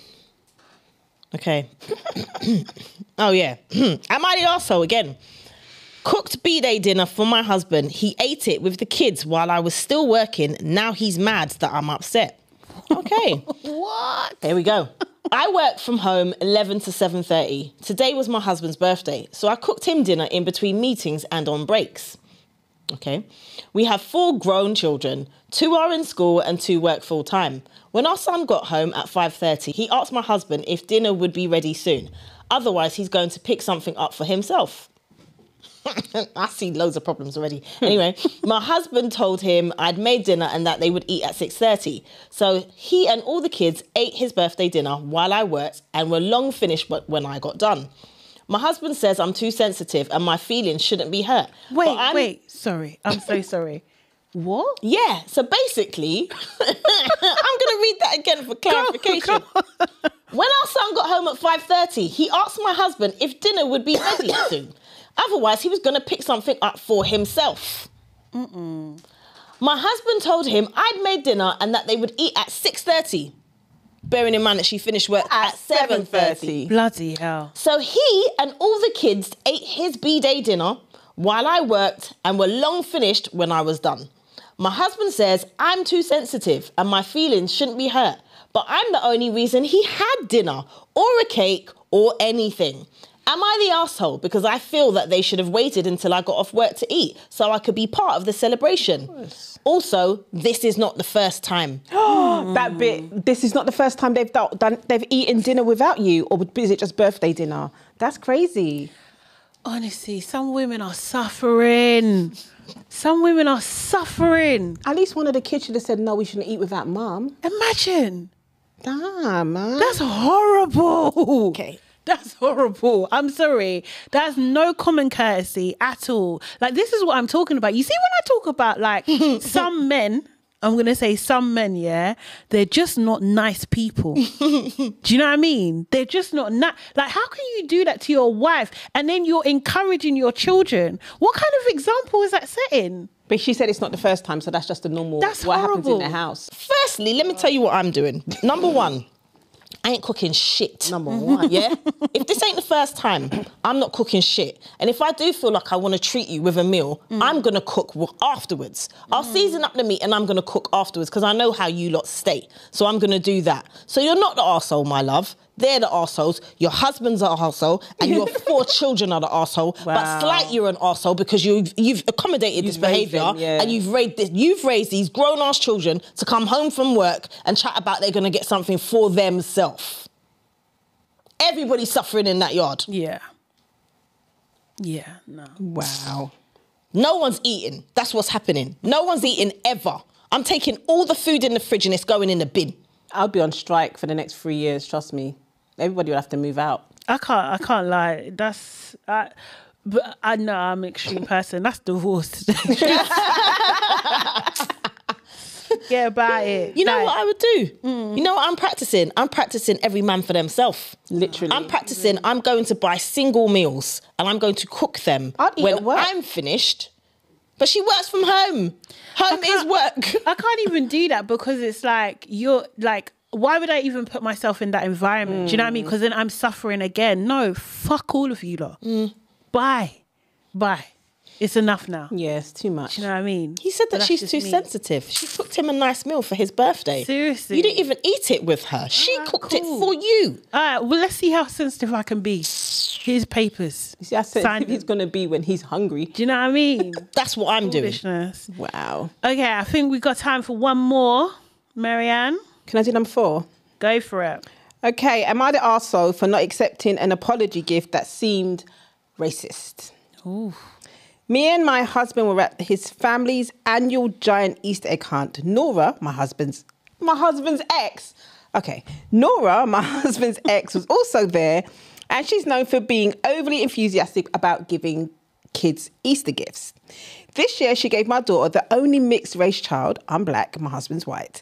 Okay. Oh, yeah. Am I the arsehole again? Cooked b-day dinner for my husband. He ate it with the kids while I was still working. Now he's mad that I'm upset. Okay. What? There we go. I work from home 11 to 7:30. Today was my husband's birthday, so I cooked him dinner in between meetings and on breaks. Okay. We have 4 grown children. 2 are in school and 2 work full time. When our son got home at 5:30, he asked my husband if dinner would be ready soon. Otherwise, he's going to pick something up for himself. I see loads of problems already. Anyway, my husband told him I'd made dinner and that they would eat at 6:30. So he and all the kids ate his birthday dinner while I worked and were long finished when I got done. My husband says I'm too sensitive and my feelings shouldn't be hurt. Wait, sorry. I'm so sorry. What? Yeah, so basically, I'm going to read that again for clarification. When our son got home at 5:30, he asked my husband if dinner would be ready soon. Otherwise, he was going to pick something up for himself. My husband told him I'd made dinner and that they would eat at 6:30. Bearing in mind that she finished work at 7:30. Bloody hell. So he and all the kids ate his b-day dinner while I worked and were long finished when I was done. My husband says I'm too sensitive and my feelings shouldn't be hurt, but I'm the only reason he had dinner or a cake or anything. Am I the asshole? Because I feel that they should have waited until I got off work to eat so I could be part of the celebration. Of also, this is not the first time. That bit, this is not the first time they've eaten dinner without you, or is it just birthday dinner? That's crazy. Honestly, some women are suffering. Some women are suffering. At least one of the kids should have said, no, we shouldn't eat without mum. Imagine. Damn, man. That's horrible. Okay. That's horrible. I'm sorry. There's no common courtesy at all. Like, this is what I'm talking about. You see, when I talk about, like, some men, I'm going to say some men, yeah, they're just not nice people. Do you know what I mean? They're just not nice. Like, how can you do that to your wife? And then you're encouraging your children. What kind of example is that setting? But she said it's not the first time, so that's just the normal. That's what happens in the house. Firstly, let me tell you what I'm doing. Number one. I ain't cooking shit. Number one. Yeah? If this ain't the first time, I'm not cooking shit. And if I do feel like I want to treat you with a meal, I'm going to cook afterwards. I'll season up the meat and I'm going to cook afterwards because I know how you lot stay. So I'm going to do that. So you're not the arsehole, my love. They're the arseholes. Your husband's an arsehole and your 4 children are the arsehole. Wow. But slight, you're an arsehole because you've accommodated this behaviour and you've raised these grown-ass children to come home from work and chat about they're going to get something for themselves. Everybody's suffering in that yard. Yeah. Yeah, no. Wow. No one's eating. That's what's happening. No one's eating ever. I'm taking all the food in the fridge and it's going in the bin. I'll be on strike for the next 3 years, trust me. Everybody will have to move out. I can't lie. That's But I know I'm an extreme person. That's divorce. Get about it. You know what I would do? You know what I'm practicing? I'm practicing every man for themselves. Literally. I'm practicing, I'm going to buy single meals and I'm going to cook them when I'm finished. But she works from home. Home is work. I can't even do that because it's like, you're like, why would I even put myself in that environment? Do you know what I mean? Because then I'm suffering again. No, fuck all of you lot. Bye. Bye. It's enough now. Yeah, it's too much. Do you know what I mean? He said that she's too sensitive. She cooked him a nice meal for his birthday. Seriously. You didn't even eat it with her. She cooked it for you. All right, well, let's see how sensitive I can be. Here's papers. You see, I said he's going to be when he's hungry. Do you know what I mean? That's what I'm doing. Wow. Okay, I think we've got time for one more. Marianne? Can I do number 4? Go for it. Okay, am I the arsehole for not accepting an apology gift that seemed racist? Ooh. Me and my husband were at his family's annual giant Easter egg hunt. Nora, my husband's ex. Okay. Nora, my husband's ex, was also there, and she's known for being overly enthusiastic about giving kids Easter gifts. This year, she gave my daughter, the only mixed-race child, I'm black, my husband's white.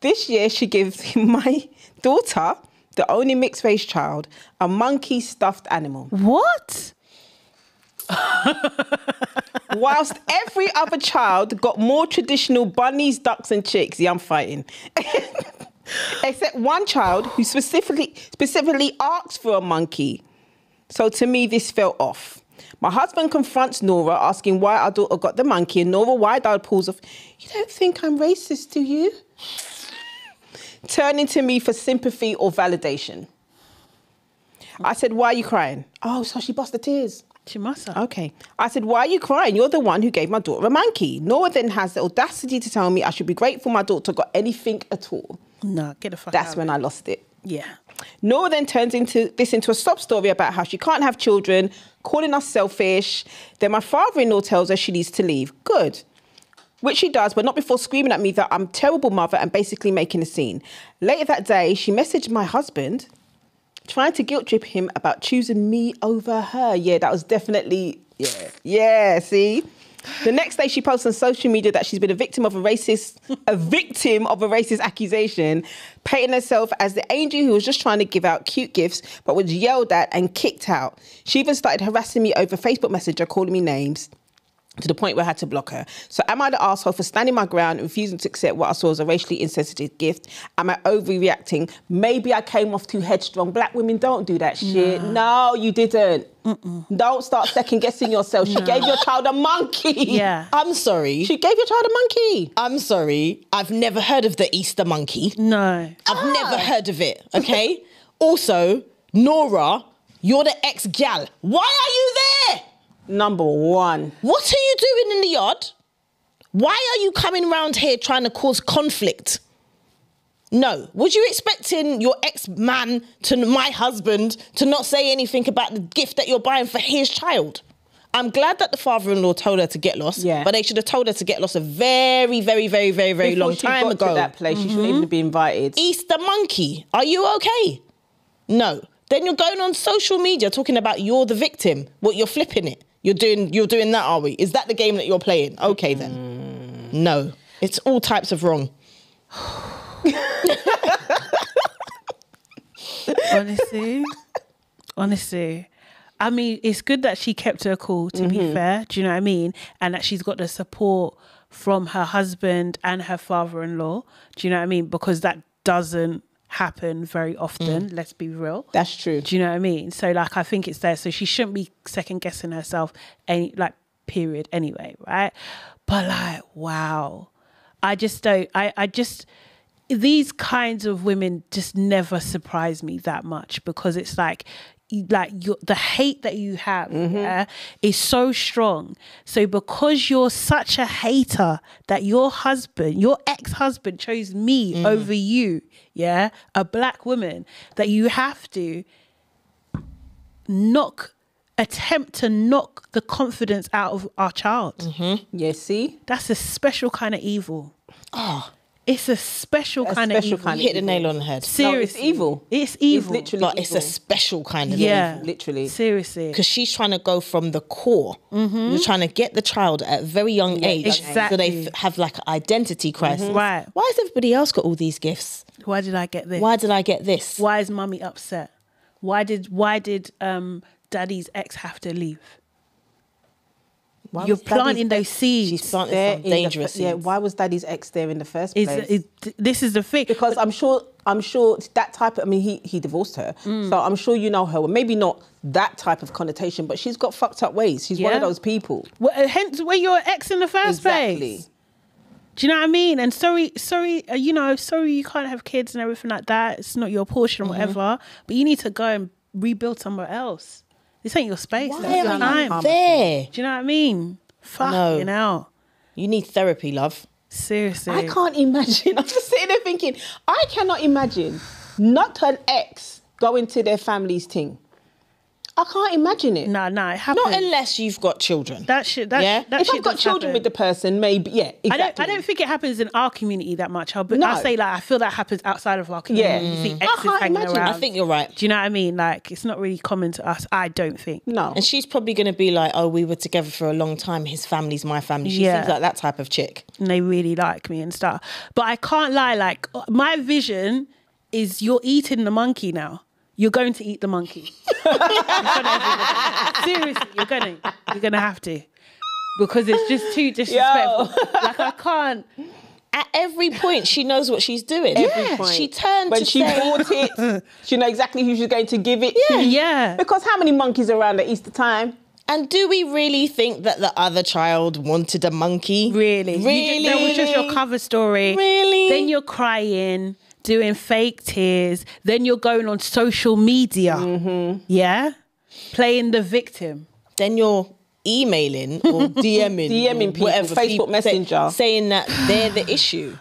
This year, she gives my daughter, the only mixed-race child, a monkey stuffed animal. What? Whilst every other child got more traditional bunnies, ducks and chicks. Yeah, I'm fighting. Except one child who specifically asked for a monkey. So to me, this felt off. My husband confronts Nora, asking why our daughter got the monkey, and Nora wide-eyed pulls off, "You don't think I'm racist, do you?" Turning to me for sympathy or validation. I said, "Why are you crying?" Oh, so she busted tears. She must have. Okay. I said, "Why are you crying? You're the one who gave my daughter a monkey." Nora then has the audacity to tell me I should be grateful my daughter got anything at all. No, get the fuck out. That's when I lost it. Yeah. Nora then turns into a sob story about how she can't have children, calling us selfish. Then my father-in-law tells her she needs to leave. Good. Which she does, but not before screaming at me that I'm a terrible mother and basically making a scene. Later that day, she messaged my husband, trying to guilt trip him about choosing me over her. Yeah, that was definitely, yeah, see? The next day she posts on social media that she's been a victim of a racist accusation, painting herself as the angel who was just trying to give out cute gifts, but was yelled at and kicked out. She even started harassing me over Facebook Messenger, calling me names, to the point where I had to block her. So am I the arsehole for standing my ground and refusing to accept what I saw as a racially insensitive gift? Am I overreacting? Maybe I came off too headstrong. Black women don't do that shit. No, you didn't. Don't start second guessing yourself. She gave your child a monkey. Yeah. I'm sorry. She gave your child a monkey. I'm sorry. I've never heard of the Easter monkey. No. I've never heard of it, okay? Also, Nora, you're the ex-gal. Why are you there? Number 1. What are you doing in the yard? Why are you coming round here trying to cause conflict? No. Was you expecting your ex-man to my husband to not say anything about the gift that you're buying for his child? I'm glad that the father-in-law told her to get lost, but they should have told her to get lost a very, very, very, very, very long time ago. Before she got to that place, she shouldn't even be invited. Easter monkey, are you okay? No. Then you're going on social media talking about you're the victim. What, you're flipping it? You're doing that, are we? Is that the game that you're playing? Okay, then. No. It's all types of wrong. Honestly. I mean, it's good that she kept her cool, to be fair. Do you know what I mean? And that she's got the support from her husband and her father-in-law. Do you know what I mean? Because that doesn't happen very often, let's be real. That's true. Do you know what I mean? So like, I think it's there. So she shouldn't be second guessing herself, period, anyway, right? But like, wow. I just, these kinds of women just never surprise me that much, because it's like the hate that you have is so strong. So because you're such a hater that your ex-husband chose me over you, a black woman, that you have to attempt to knock the confidence out of our child. That's a special kind of evil. It's a special kind of evil. You hit the nail on the head. Seriously. No, it's evil. It's evil. It's literally evil. It's a special kind of evil. Literally. Seriously. Because she's trying to go from the core. Mm-hmm. You're trying to get the child at a very young age. Exactly. So they have like an identity crisis. Mm-hmm. Right. Why has everybody else got all these gifts? Why did I get this? Why did I get this? Why is mummy upset? Why did daddy's ex have to leave? You're planting those seeds. She's planting some dangerous seeds. Yeah, why was daddy's ex there in the first place? This is the thing. Because but I'm sure that type of, I mean, he divorced her. Mm. So I'm sure you know her. Well, maybe not that type of connotation, but she's got fucked up ways. She's one of those people. Well, hence where your ex in the first place. Do you know what I mean? And sorry, you can't have kids and everything like that. It's not your portion or whatever. But you need to go and rebuild somewhere else. This ain't your space. Why am I there? Do you know what I mean? Fucking hell. You need therapy, love. Seriously. I can't imagine. I'm just sitting there thinking, I cannot imagine not an ex going to their family's thing. I can't imagine it. No, it happens. Not unless you've got children. If I've got children with the person, maybe, exactly. I don't think it happens in our community that much. I say, like, I feel that happens outside of our community. Yeah. You see exes hanging around. I think you're right. Do you know what I mean? Like, it's not really common to us, I don't think. No. And she's probably going to be like, oh, we were together for a long time. His family's my family. She seems like that type of chick. And they really like me and stuff. But I can't lie, like, my vision is you're eating the monkey now. You're going to eat the monkey. Seriously, you're gonna have to, because it's just too disrespectful. Like, I can't. At every point, she knows what she's doing. Every point. She turned when she bought it. She knows exactly who she's going to give it to. Yeah. Because how many monkeys are around at Easter time? And do we really think that the other child wanted a monkey? Really? That was just your cover story. Really? Then you're crying, doing fake tears, then you're going on social media, playing the victim. Then you're emailing or DMing people, whatever, Facebook Messenger, saying that they're the issue.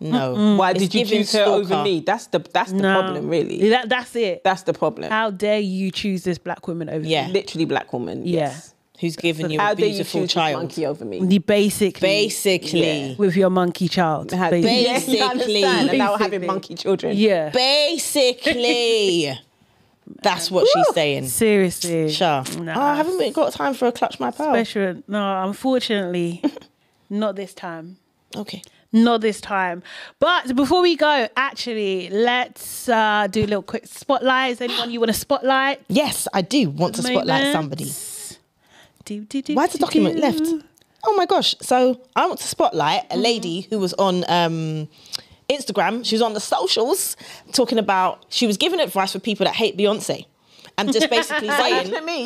No. Why did you choose her over me? That's the problem, really. That's it. That's the problem. How dare you choose this black woman over me? Literally black woman, yes. Who's given you a beautiful child? Monkey over me. You basically, with your monkey child. Basically, you understand, and now having monkey children. Yeah, basically, that's what she's saying. Seriously, sure. Nah. Oh, haven't we got time for a clutch my pearl? Special? No, unfortunately, not this time. Okay. Not this time. But before we go, actually, let's do a little quick spotlights. Anyone you want to spotlight? Yes, I do want to spotlight somebody. Why is the document left? Oh my gosh. So I want to spotlight a lady who was on Instagram. She was on the socials talking about, she was giving advice for people that hate Beyonce. And just basically saying, Look at me.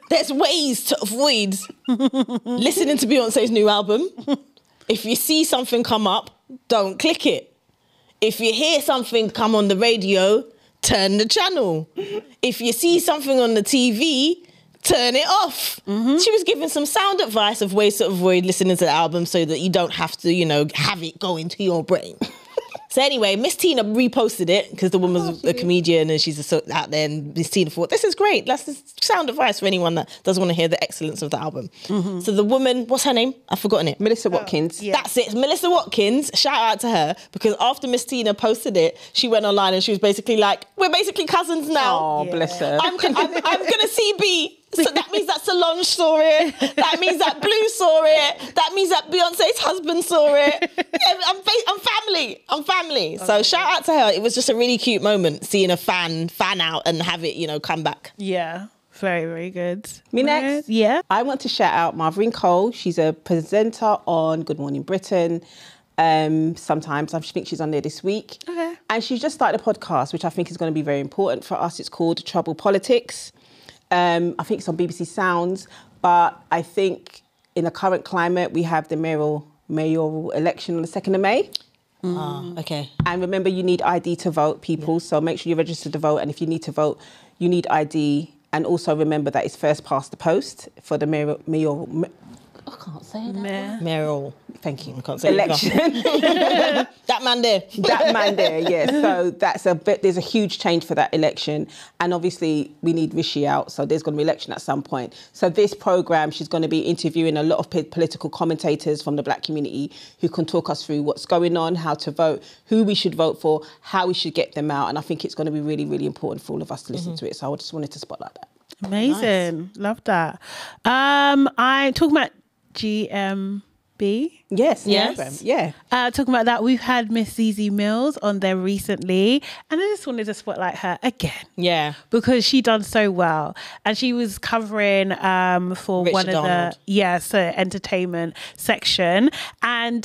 there's ways to avoid listening to Beyonce's new album. If you see something come up, don't click it. If you hear something come on the radio, turn the channel. If you see something on the TV, turn it off. She was giving some sound advice of ways to avoid listening to the album so that you don't have to, you know, have it go into your brain. So anyway, Miss Tina reposted it because the woman's a comedian and she's out there, and Miss Tina thought, this is great. That's sound advice for anyone that doesn't want to hear the excellence of the album. So the woman, what's her name? I've forgotten it. Melissa Watkins. Yeah. That's it, Melissa Watkins. Shout out to her, because after Miss Tina posted it, she went online and she was basically like, we're basically cousins now. Oh, bless her. I'm going to see B. So that means that Solange saw it. That means that Blue saw it. That means that Beyonce's husband saw it. Yeah, I'm family. I'm family. Okay. So shout out to her. It was just a really cute moment seeing a fan out and have it, you know, come back. Yeah. Very, very good. Me next? Yeah. I want to shout out Marvin Cole. She's a presenter on Good Morning Britain. Sometimes I think she's on there this week. Okay. And she's just started a podcast, which I think is going to be very important for us. It's called Trouble Politics. I think it's on BBC Sounds, but I think in the current climate, we have the mayoral election on the 2nd of May. Okay. And remember, you need ID to vote, people, so make sure you register to vote, and if you need to vote, you need ID, and also remember that it's first past the post for the mayoral... can't say that. Mayoral. Thank you. I can't say election. That man there. That man there, yeah. So that's a bit, there's a huge change for that election. And obviously we need Rishi out, so there's going to be an election at some point. So this programme, she's going to be interviewing a lot of political commentators from the black community who can talk us through what's going on, how to vote, who we should vote for, how we should get them out. And I think it's going to be really, really important for all of us to listen to it. So I just wanted to spotlight that. Amazing. Nice. Love that. I'm talking about GMB. Yes. Yeah. Talking about that, we've had Miss Zizi Mills on there recently, and I just wanted to spotlight her again. Yeah. Because she done so well, and she was covering for Richard one of Donald. The so entertainment section, and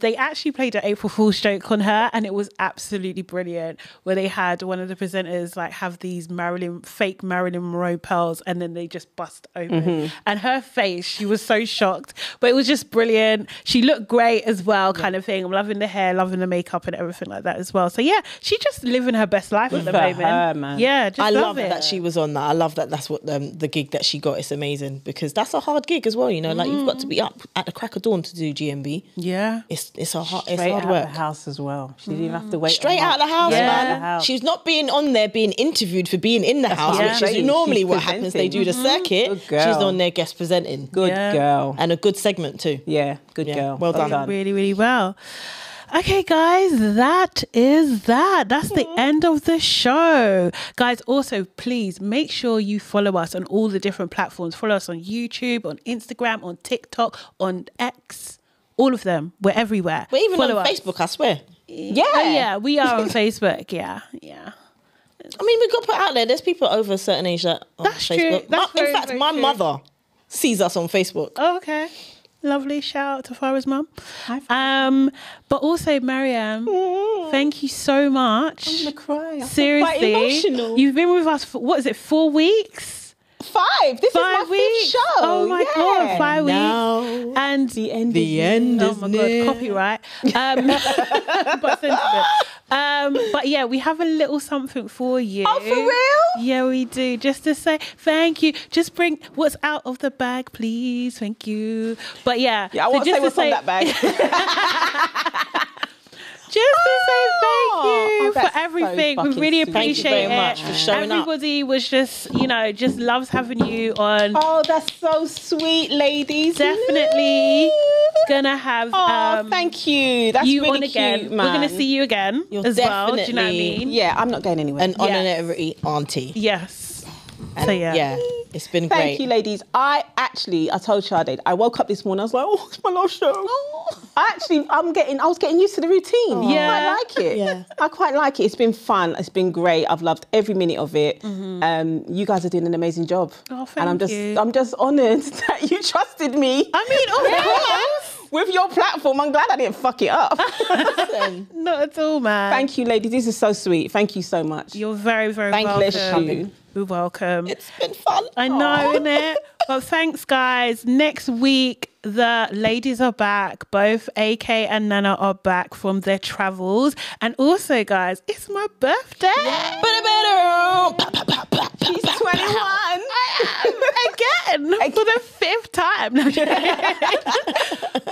they actually played an April Fool's joke on her, and it was absolutely brilliant. Where they had one of the presenters like have these fake Marilyn Monroe pearls, and then they just bust open, and her face, she was so shocked, but it was just brilliant. She looked great as well, kind of thing. I'm loving the hair, loving the makeup and everything like that as well. So yeah, she's just living her best life at the moment. Her, man. Yeah, just I love it that she was on that. I love that that's what the gig that she got. It's amazing because that's a hard gig as well. You know, like you've got to be up at the crack of dawn to do GMB. Yeah, it's hard work. Straight out of the house as well. She didn't even have to wait. Straight out of the house, man. She's not being on there being interviewed for being in the house, which is normally what happens. They do the circuit. She's on there guest presenting. Good girl, and a good segment too. Yeah, good. Yeah, well done. Really, really well. Okay, guys, that is that. That's the end of the show. Guys, also, please make sure you follow us on all the different platforms. Follow us on YouTube, on Instagram, on TikTok, on X, all of them. We're everywhere. We're even on Facebook, I swear. Yeah. Yeah, we are on Facebook. Yeah, yeah. I mean, we got put out there. There's people over a certain age that on Facebook. That's true. In fact, my mother sees us on Facebook. Oh, okay. Lovely, shout out to Farah's mum. But also, Mariam, thank you so much. I'm gonna cry. I seriously, quite emotional. You've been with us for what is it? 4 weeks? 5. This is my 5th show. Oh my god, 5 weeks. And the end. Oh my god, copyright. But yeah, we have a little something for you. Oh, for real? Yeah, we do. Just to say thank you. Just bring what's out of the bag, please. Thank you. But yeah. Yeah, I want to say what's on that bag. Just to say thank you for everything. So we really appreciate it. Thank you very much for showing Everybody up. Was just, you know, just loves having you on. Oh, that's so sweet, ladies. Definitely. Gonna have thank you. That's you really on again. Cute, man. We're gonna see you again as well. Do you know what I mean? Yeah, I'm not going anywhere. And on every auntie. Yes. And so yeah, it's been great. Thank you, ladies. I told Sade, I woke up this morning. I was like, oh, it's my last show. Oh. I was getting used to the routine. Oh. Yeah, I quite like it. Yeah. I quite like it. It's been fun. It's been great. I've loved every minute of it. You guys are doing an amazing job. Oh, thank you. And I'm just honoured that you trusted me. I mean, with your platform, I'm glad I didn't fuck it up. Not at all, man. Thank you, ladies. This is so shank. Thank you so much. You're very, very welcome. You're welcome. It's been fun. I know, innit? Well, thanks, guys. Next week, the ladies are back. Both AK and Nana are back from their travels. And also, guys, it's my birthday. She's 21. I am. Again. For the 5th time.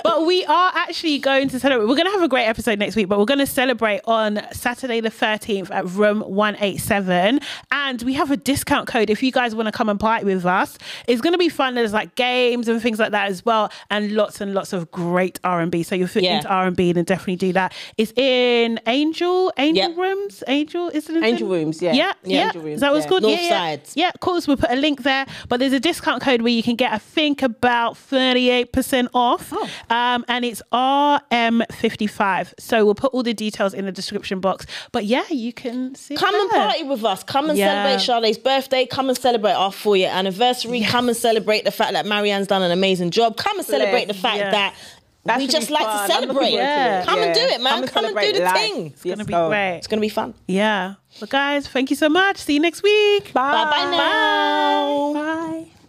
But we are actually going to celebrate. We're going to have a great episode next week, but we're going to celebrate on Saturday the 13th at room 187. And we have a discount code if you guys want to come and party with us. It's going to be fun. There's like games and things like that as well. And lots of great R&B. So if you're into R&B, then definitely do that. It's in Angel Rooms. Angel Rooms, yeah. Yeah, yeah. Angel Rooms, is that what it's called? Northsides. Yeah, of course. We'll put a link there. But there's a discount code where you can get, I think, about 38% off. Oh. And it's RM55. So we'll put all the details in the description box. But yeah, you can see. Come and party with us. Come and celebrate Charlotte's birthday. Come and celebrate our 4-year anniversary. Yes. Come and celebrate the fact that Marianne's done an amazing job. Come and celebrate the fact that we just like to celebrate. Come and do it, man. Come and do the thing. It's going to be great. It's going to be fun. Yeah. Well, guys, thank you so much. See you next week. Bye. Bye now. Bye.